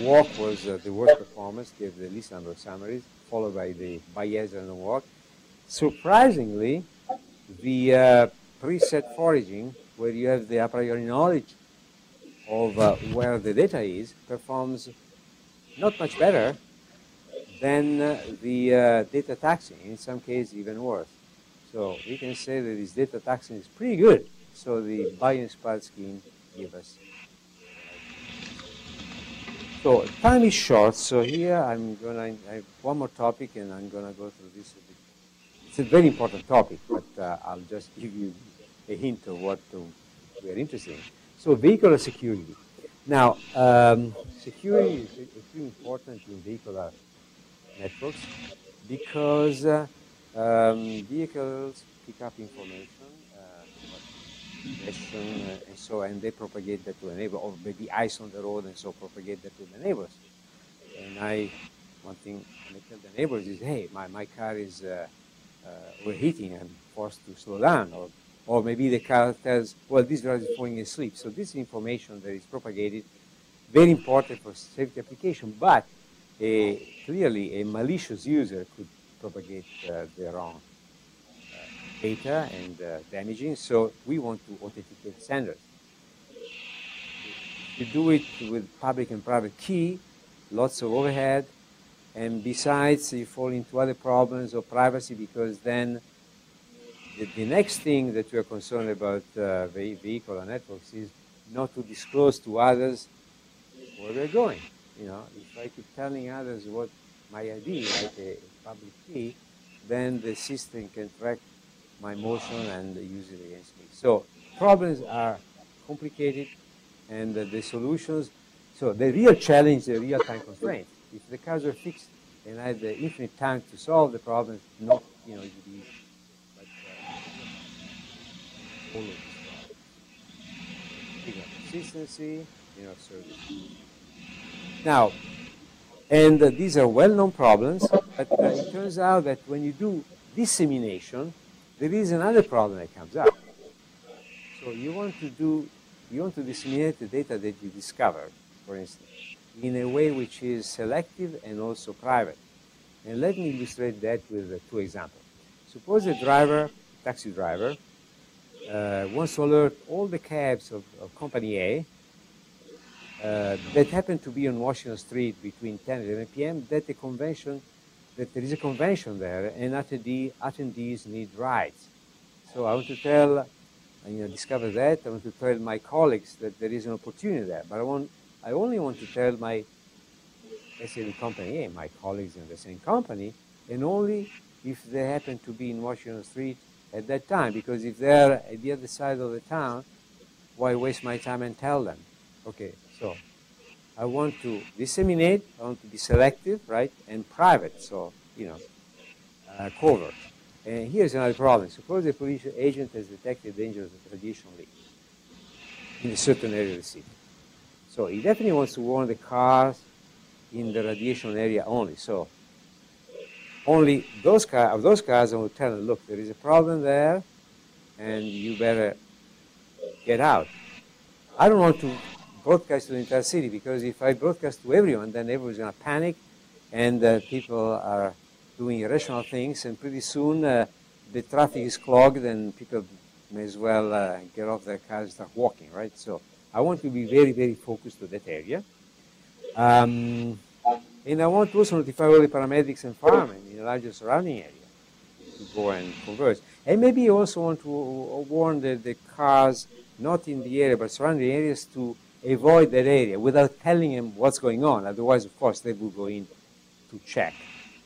walk was the worst performance, gave the least number of summaries, followed by the Bayes random walk. Surprisingly, the preset foraging, where you have the a priori knowledge of where the data is, performs not much better than the data taxing, in some cases even worse. So we can say that this data taxing is pretty good. So the bio-inspired scheme gave us. So time is short, so here I'm going to have one more topic, and I'm going to go through this a bit. It's a very important topic, but I'll just give you a hint of what we are interested in. So vehicular security. Now, security is extremely important in vehicular networks because vehicles pick up information, and so, and they propagate that to a neighbor, or maybe ice on the road, and so propagate that to the neighbors. And one thing I tell the neighbors is, hey, my car is overheating, I'm forced to slow down, or maybe the car tells, well, this driver is falling asleep. So this information that is propagated, very important for safety application, but clearly a malicious user could propagate the wrong data and damaging, so we want to authenticate senders. You do it with public and private key, lots of overhead, and besides you fall into other problems of privacy, because then the next thing that we are concerned about vehicular networks is not to disclose to others where we're going. You know, if I keep telling others what my ID, like a public key, then the system can track my motion and use it against me. So problems are complicated, and the solutions, so the real challenge, the real time constraint. If the cars are fixed and I had the infinite time to solve the problem, not, you know, it would be easy. But all of this consistency, you know, service. Now, and these are well-known problems, but it turns out that when you do dissemination, there is another problem that comes up. So you want to disseminate the data that you discovered, for instance, in a way which is selective and also private. And let me illustrate that with 2 examples. Suppose a driver, taxi driver, wants to alert all the cabs of company A that happen to be on Washington Street between 10 and 11 p.m. that there is a convention there, and attendees need rides. So I want to tell, you know, discover that. I want to tell my colleagues that there is an opportunity there. But I only want to tell my, let's say, the company, my colleagues in the same company, and only if they happen to be in Washington Street at that time. Because if they're at the other side of the town, why waste my time and tell them? Okay, so I want to disseminate, I want to be selective, right, and private, so, you know, covert. And here's another problem. Suppose a police agent has detected dangers of radiation leak in a certain area of the city. So he definitely wants to warn the cars in the radiation area only. So only those cars, I will tell them, look, there is a problem there, and you better get out. I don't want to broadcast to the entire city, because if I broadcast to everyone, then everyone's going to panic, and people are doing irrational things, and pretty soon the traffic is clogged, and people may as well get off their cars and start walking, right? So I want to be very, very focused to that area. And I want to also notify all the paramedics and firemen in a larger surrounding area to go and converge. And maybe you also want to warn the cars not in the area, but surrounding areas to avoid that area without telling them what's going on. Otherwise, of course, they will go in to check.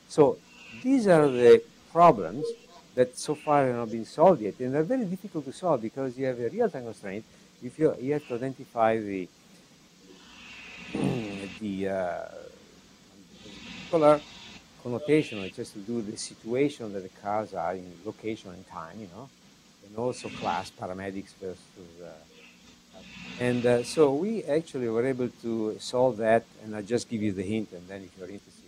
So these are the problems that so far have not been solved yet. And they're very difficult to solve because you have a real-time constraint. If you have to identify the particular connotation, which has to do with the situation that the cars are in, location and time, you know, and also class, paramedics versus And so we actually were able to solve that, and I'll just give you the hint, and then if you're interested,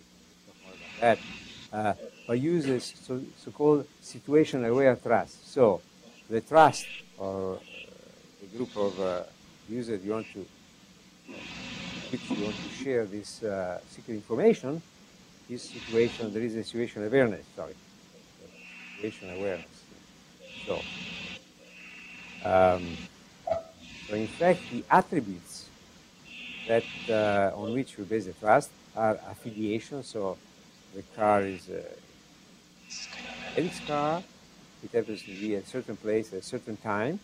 we'll talk more about that. By using so-called situational-aware trust. So the trust, or the group of users you want to, which you want to share this secret information, is situation. There is a situational awareness. Sorry, situational awareness. So. So in fact, the attributes that on which we base the trust are affiliation. So the car is Eric's car. It happens to be at a certain place at a certain time.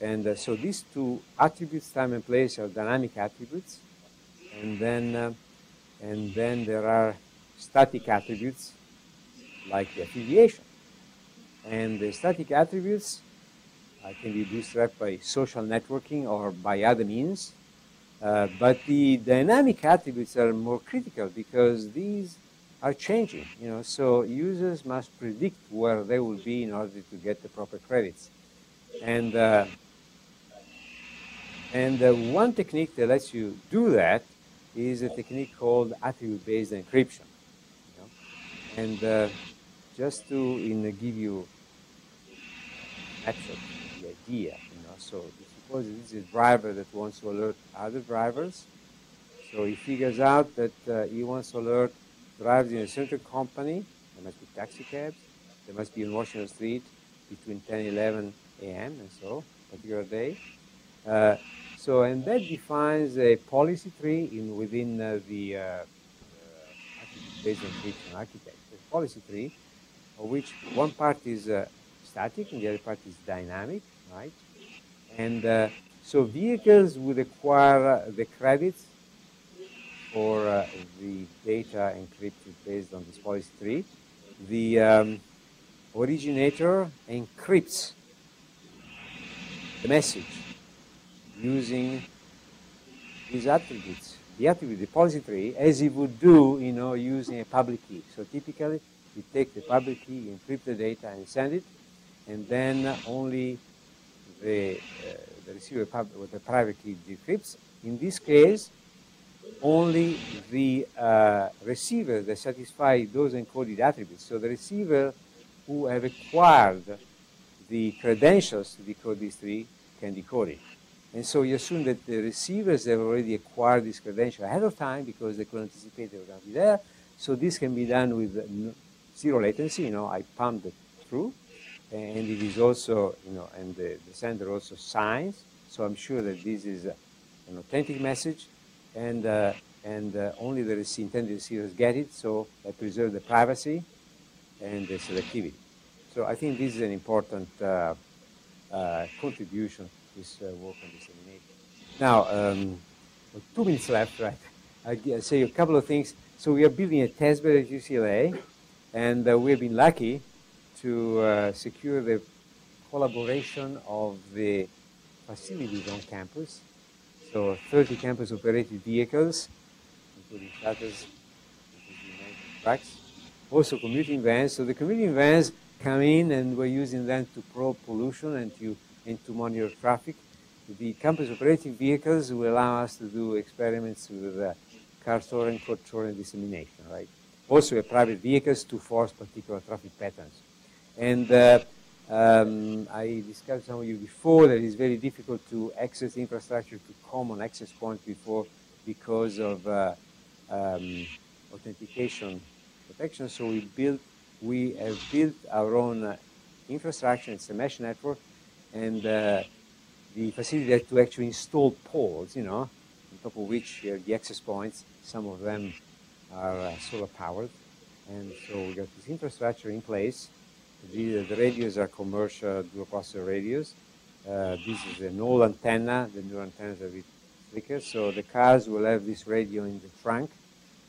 And so these two attributes, time and place, are dynamic attributes. And then there are static attributes like the affiliation. And the static attributes can be bootstrapped by social networking or by other means. But the dynamic attributes are more critical because these are changing, you know, so users must predict where they will be in order to get the proper credits. And one technique that lets you do that is a technique called attribute-based encryption. You know? And just to give you actually the idea, you know, so suppose this is a driver that wants to alert other drivers. So he figures out that he wants to alert drivers in a certain company. There must be taxi cabs. They must be in Washington Street between 10 and 11 a.m. and so, particular day. And that defines a policy tree within the attribute-based encryption architecture. A policy tree of which one part is static and the other part is dynamic, right? And so vehicles would acquire the credits for the data encrypted based on this policy tree. The originator encrypts the message using these attributes, the policy tree, as he would do, you know, using a public key. So typically, we take the public key, encrypt the data, and send it, and then only the receiver with the private key decrypts. In this case, only the receiver that satisfies those encoded attributes. So the receiver who have acquired the credentials to decode this tree can decode it. And so you assume that the receivers have already acquired this credential ahead of time because they could anticipate they were going to be there. So this can be done with zero latency. You know, I pump it through, and it is also, you know, and the sender also signs. So I'm sure that this is an authentic message, and only the intended receivers get it. So I preserve the privacy and the selectivity. So I think this is an important contribution. This work on dissemination. Now, 2 minutes left, right? I'll say a couple of things. So we are building a test bed at UCLA, and we've been lucky to secure the collaboration of the facilities on campus. So 30 campus-operated vehicles, including shuttles, trucks, also commuting vans. So the commuting vans come in, and we're using them to probe pollution and to monitor traffic. The campus operating vehicles will allow us to do experiments with CarTorrent, CodeTorrent dissemination, right? Also, private vehicles to force particular traffic patterns. And I discussed some of you before that it's very difficult to access infrastructure to common access points before because of authentication protection. So we have built our own infrastructure. It's a mesh network. And the facility had to actually install poles, you know, on top of which the access points, some of them are solar powered. And so we got this infrastructure in place. The radios are commercial dual processor radios. This is a null antenna. The null antennas are a bit thicker. So the cars will have this radio in the trunk.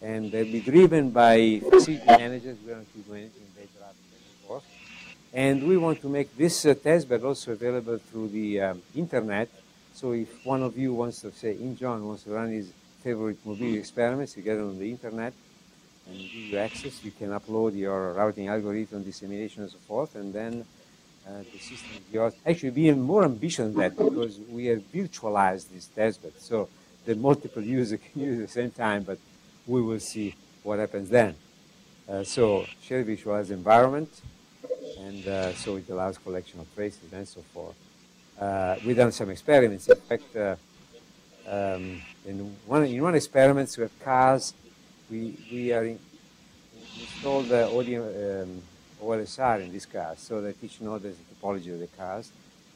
And they'll be driven by facility managers. We don't keep anything they drive anymore. And we want to make this test bed also available through the internet. So if one of you wants to, say, Injong wants to run his favorite mobility experiments, you get it on the internet and give you access. You can upload your routing algorithm, dissemination, and so forth. And then the system yours. Actually, we are more ambitious than that because we have virtualized this testbed. So the multiple users can use at the same time, but we will see what happens then. So shared visualized environment, and so it allows collection of traces and so forth. We've done some experiments. In fact, in one experiment with cars, we installed the OLSR in these cars, so that each node has a topology of the cars,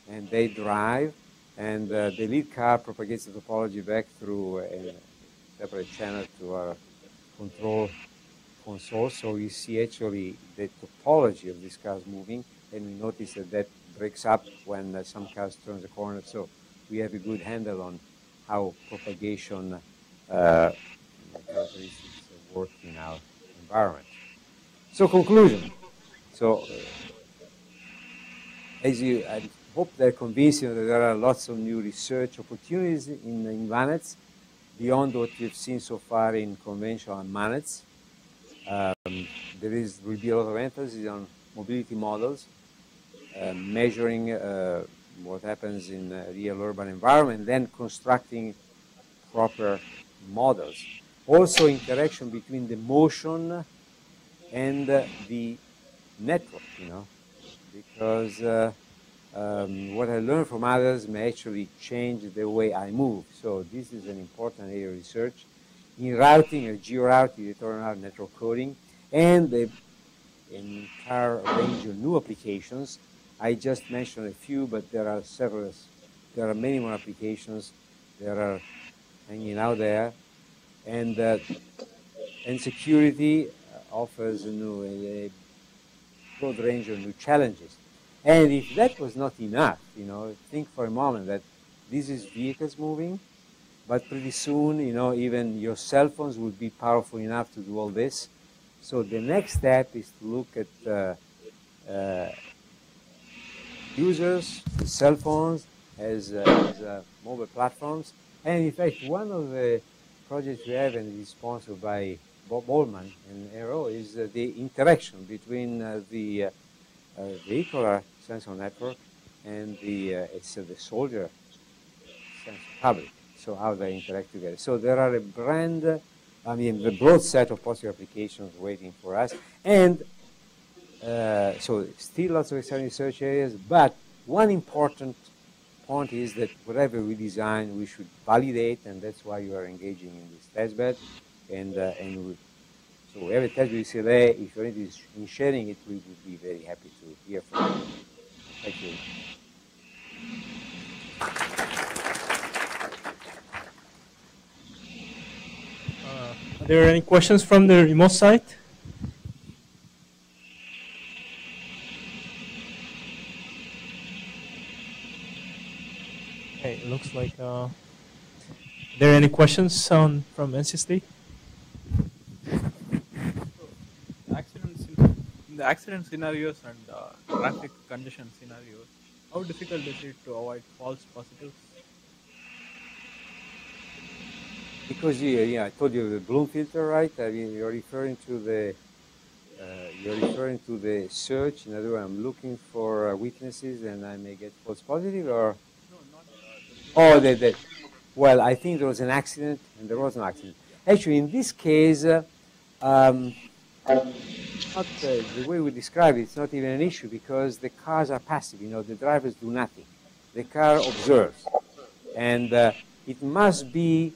and they drive, and the lead car propagates the topology back through a separate channel to our control console. So we see actually the topology of these cars moving, and we notice that that breaks up when some cars turn the corner. So we have a good handle on how propagation characteristics work in our environment. So conclusion. So I hope they're convinced that there are lots of new research opportunities in VANETs beyond what we've seen so far in conventional MANETs. There will be a lot of emphasis on mobility models, measuring what happens in a real urban environment, then constructing proper models. Also interaction between the motion and the network, you know, because what I learned from others may actually change the way I move. So this is an important area of research. In routing, or geo-routing, editorial network coding, and the entire range of new applications. I just mentioned a few, but there are several. There are many more applications that are hanging out there. And security offers a broad range of new challenges. And if that was not enough, you know, think for a moment that this is vehicles moving, but pretty soon, you know, even your cell phones would be powerful enough to do all this. So the next step is to look at users, cell phones, as mobile platforms. And in fact, one of the projects we have, and is sponsored by Bob Ballman and ARO, is the interaction between the vehicular sensor network and the soldier sensor public. So how they interact together. So there are a broad set of possible applications waiting for us. And so still lots of exciting research areas, but one important point is that whatever we design, we should validate, and that's why you are engaging in this testbed. So we have a testbed with UCLA. If you're interested in sharing it, we would be very happy to hear from you. Thank you. Are there any questions from the remote site? Okay, it looks like are there any questions from NCSU? The accident scenarios and traffic condition scenarios, how difficult is it to avoid false positives? Because yeah, I told you the Bloom filter, right? I mean, you're referring to the search. In other words, I'm looking for witnesses, and I may get false positive, or no, not. Well, I think there was an accident, and there was no accident. Actually, in this case, the way we describe it, it's not even an issue because the cars are passive. You know, the drivers do nothing. The car observes, and it must be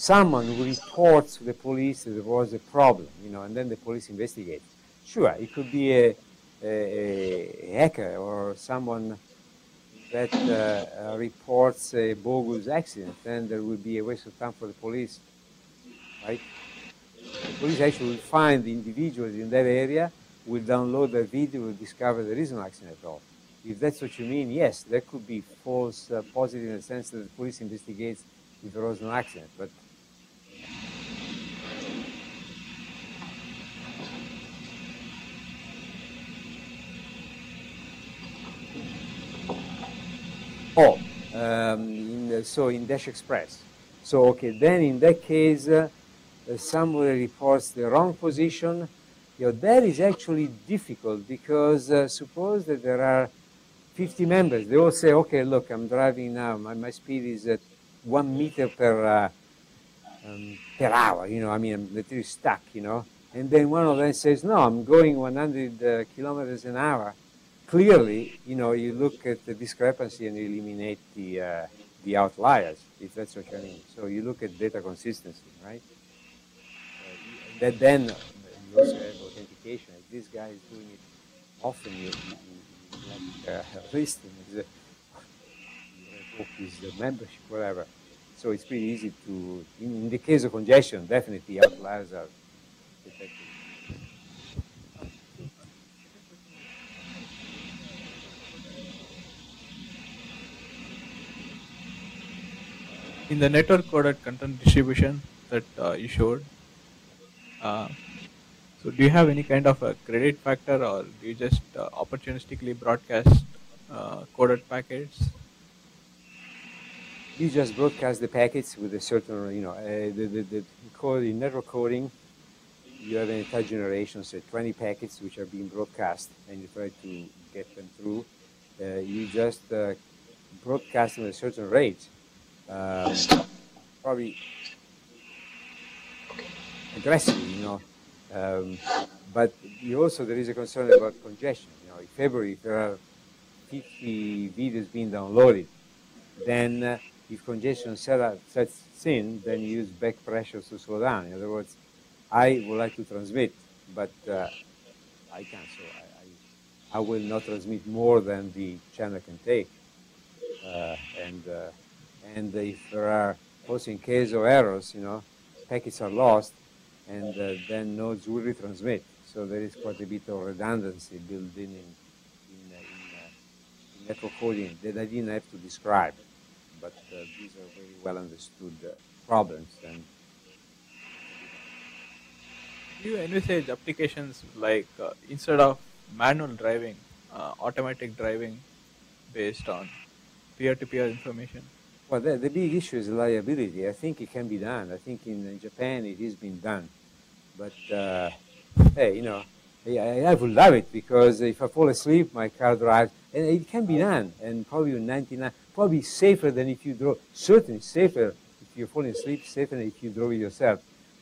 someone who reports to the police that there was a problem, you know, and then the police investigates. Sure, it could be a hacker or someone that reports a bogus accident. Then there would be a waste of time for the police, right? The police actually will find the individuals in that area, will download the video, will discover there is no accident at all. If that's what you mean, yes, there could be false positive in the sense that the police investigates if there was no accident, but so in Dash Express. So okay, then in that case, somebody reports the wrong position. You know, that is actually difficult because suppose that there are 50 members, they all say, okay, look, I'm driving now, my speed is at 1 meter per hour, you know, I mean, I'm literally stuck, you know. And then one of them says, no, I'm going 100 kilometers an hour. Clearly, you know, you look at the discrepancy and you eliminate the outliers, if that's what you mean. So you look at data consistency, right? That then you also have authentication. If this guy is doing it often, listing is book is the membership, whatever. So it's pretty easy to, in the case of congestion, definitely outliers are detected. In the network coded content distribution that you showed, so do you have any kind of a credit factor, or do you just opportunistically broadcast coded packets? You just broadcast the packets with a certain, you know, in network coding, you have an entire generation, so 20 packets which are being broadcast, and you try to get them through. You just broadcast them at a certain rate. Probably aggressively, you know, but you also, there is a concern about congestion. You know, in February there are 50 videos being downloaded. Then if congestion sets in, then you use back pressures to slow down. In other words, I would like to transmit, but I can't, so I will not transmit more than the channel can take. And if there are, also in case of errors, you know, packets are lost, and then nodes will retransmit. So there is quite a bit of redundancy built in network coding that I didn't have to describe. But these are very well understood problems. And do you envisage applications like, instead of manual driving, automatic driving based on peer-to-peer information? Well, the big issue is liability. I think it can be done. I think in Japan it is being done. But, hey, you know, I would love it, because if I fall asleep, my car drives. And it can be done, and probably 99, probably safer than if you drove, certainly safer if you're falling asleep, safer than if you drove it yourself.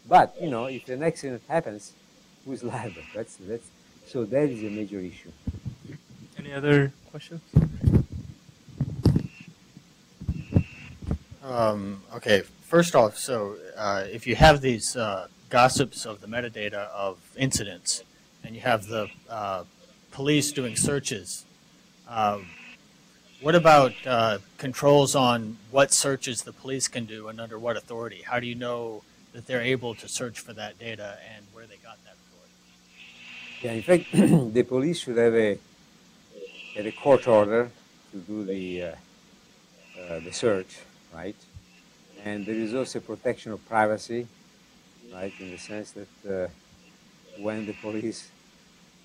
But, you know, if an accident happens, who's liable? So that is a major issue. Any other questions? Okay, first off, so if you have these gossips of the metadata of incidents, and you have the police doing searches, what about controls on what searches the police can do and under what authority? How do you know that they're able to search for that data and where they got that authority? Yeah, in fact, the police should have a court order to do the search. Right, and there is also protection of privacy, right, in the sense that when the police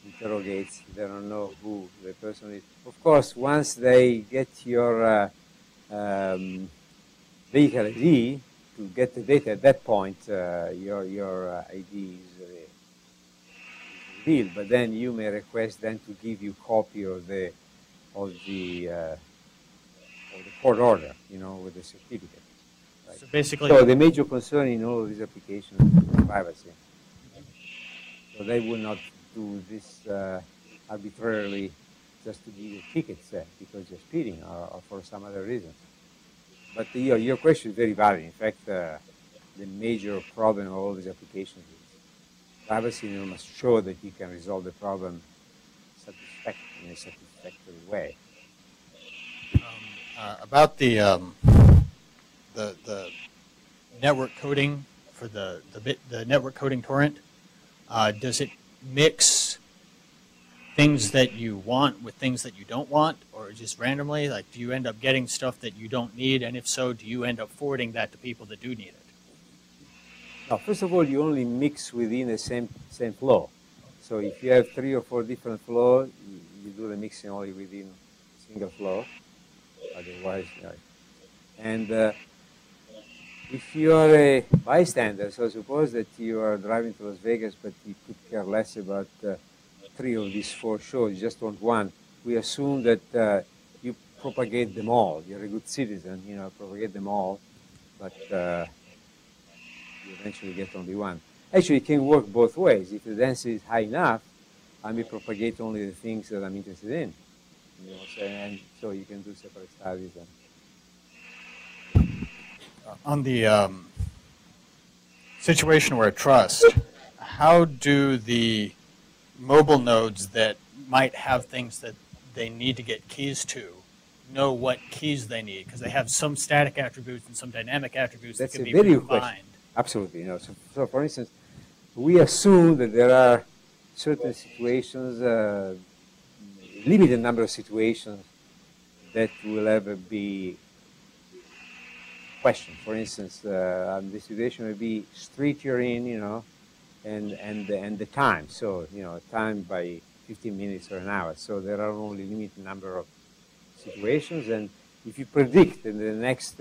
interrogates, they don't know who the person is. Of course, once they get your vehicle ID to get the data, at that point your ID is revealed. But then you may request them to give you copy of the court order, you know, with the certificate. Right? So basically, so the major concern in all of these applications is privacy. So they will not do this arbitrarily just to give you tickets because you're speeding or for some other reason. But your question is very valid. In fact, the major problem of all these applications is privacy, and you must show that you can resolve the problem in a satisfactory way. About the network coding for the network coding torrent, does it mix things that you want with things that you don't want, or just randomly? Like, do you end up getting stuff that you don't need, and if so, do you end up forwarding that to people that do need it? Now, first of all, you only mix within the same flow. So if you have 3 or 4 different flows, you do the mixing only within a single flow. Otherwise, right. And if you are a bystander, so suppose that you are driving to Las Vegas, but you could care less about 3 of these 4 shows, you just want one. We assume that propagate them all. You're a good citizen, you know, propagate them all, but you eventually get only one. Actually, it can work both ways. If the density is high enough, I may propagate only the things that I'm interested in. You know, and so you can do separate studies. And on the situation where trust, how do the mobile nodes that might have things that they need to get keys to know what keys they need? Because they have some static attributes and some dynamic attributes that can be combined. Absolutely. You know, so for instance, we assume that there are certain situations, limited number of situations that will ever be questioned. For instance, the situation would be street you're in, you know, and the time. So, you know, time by 15 minutes or an hour. So there are only limited number of situations. And if you predict in the next,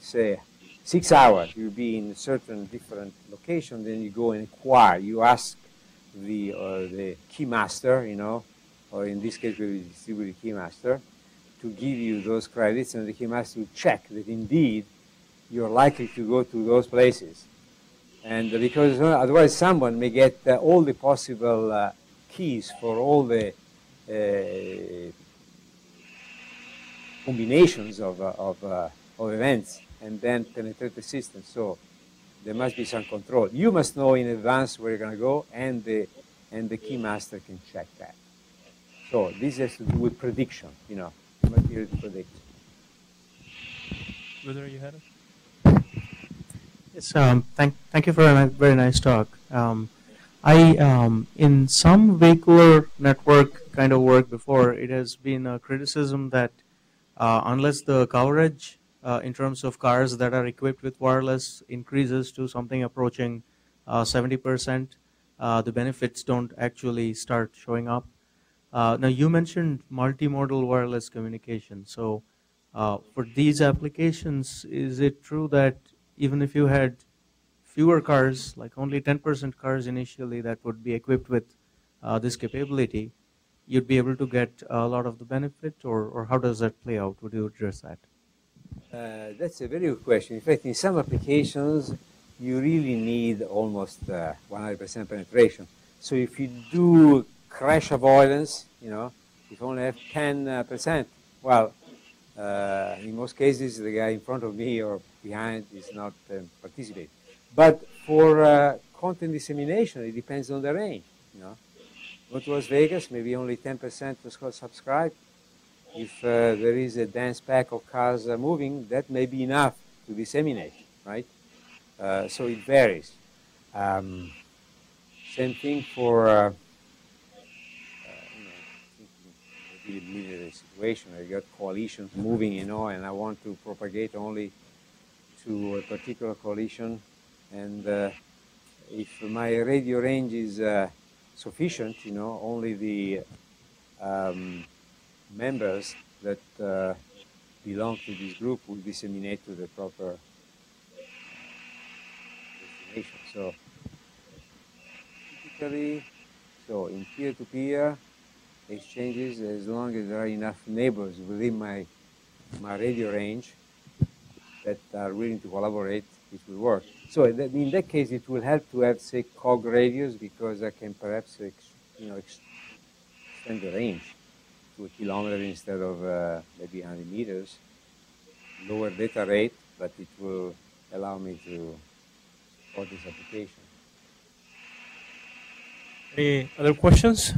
say, 6 hours, you'll be in a certain different location, then you go and inquire. You ask the key master, you know, or in this case, we distribute the key master, to give you those credits, and the key master will check that indeed you're likely to go to those places. And because otherwise someone may get all the possible keys for all the combinations of events, and then penetrate the system. So there must be some control. You must know in advance where you're going to go, and the key master can check that. So this has to do with prediction, you know, you must be able to predict. Whether you had it? Yes, thank you for a very nice talk. In some vehicular network kind of work before, it has been a criticism that unless the coverage in terms of cars that are equipped with wireless increases to something approaching 70%, the benefits don't actually start showing up. Now, you mentioned multimodal wireless communication. So for these applications, is it true that even if you had fewer cars, like only 10% cars initially that would be equipped with this capability, you'd be able to get a lot of the benefit? Or how does that play out? Would you address that? That's a very good question. In fact, in some applications, you really need almost 100% penetration. So if you do crash avoidance, you know, if you only have 10%, well, in most cases, the guy in front of me or behind is not participating. But for content dissemination, it depends on the range, you know. Go to Las Vegas, maybe only 10% was subscribed. If there is a dense pack of cars moving, that may be enough to disseminate, right? So it varies. Same thing for you know, the situation. I got coalitions moving, you know, and I want to propagate only to a particular coalition. And if my radio range is sufficient, you know, only the members that belong to this group will disseminate to the proper destination. So typically, so in peer-to-peer exchanges, as long as there are enough neighbors within my radio range that are willing to collaborate, it will work. So in that case, it will help to have, say, cog radios, because I can perhaps, you know, extend the range to a kilometer instead of maybe 100 meters, lower data rate, but it will allow me to support this application. Any other questions?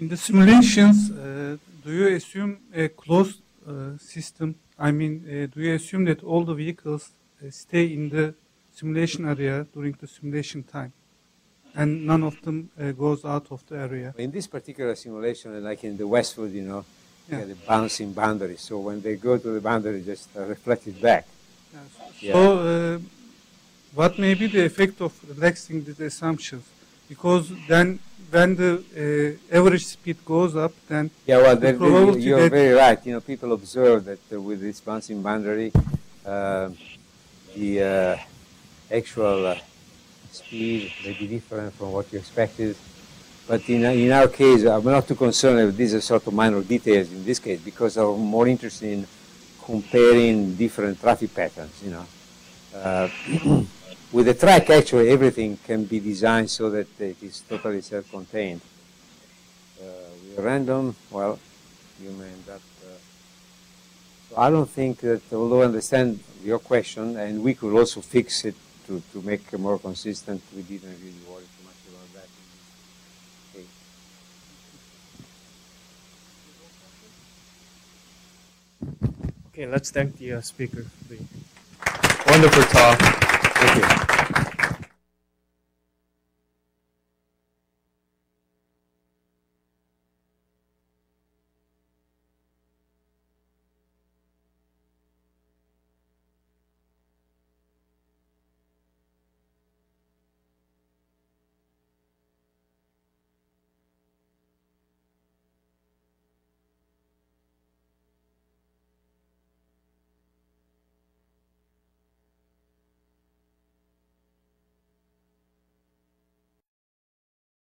In the simulations, do you assume a closed system? I mean, do you assume that all the vehicles stay in the simulation area during the simulation time, and none of them goes out of the area? In this particular simulation, like in the Westwood, you know, yeah, the bouncing boundary. So when they go to the boundary, just reflect it back. Yeah, so what may be the effect of relaxing these assumptions? Because then when the average speed goes up, then... Yeah, well, you're very right. You know, people observe that with this bouncing boundary, the actual... speed may be different from what you expected, But in our case, I'm not too concerned with these sort of minor details in this case, because I'm more interested in comparing different traffic patterns, you know. With the track, actually, everything can be designed so that it is totally self-contained. With random, well, you may end up... so I don't think that, although I understand your question, and we could also fix it to make it more consistent, we didn't really worry too much about that. Okay. Okay, let's thank the speaker for the wonderful talk. Thank you.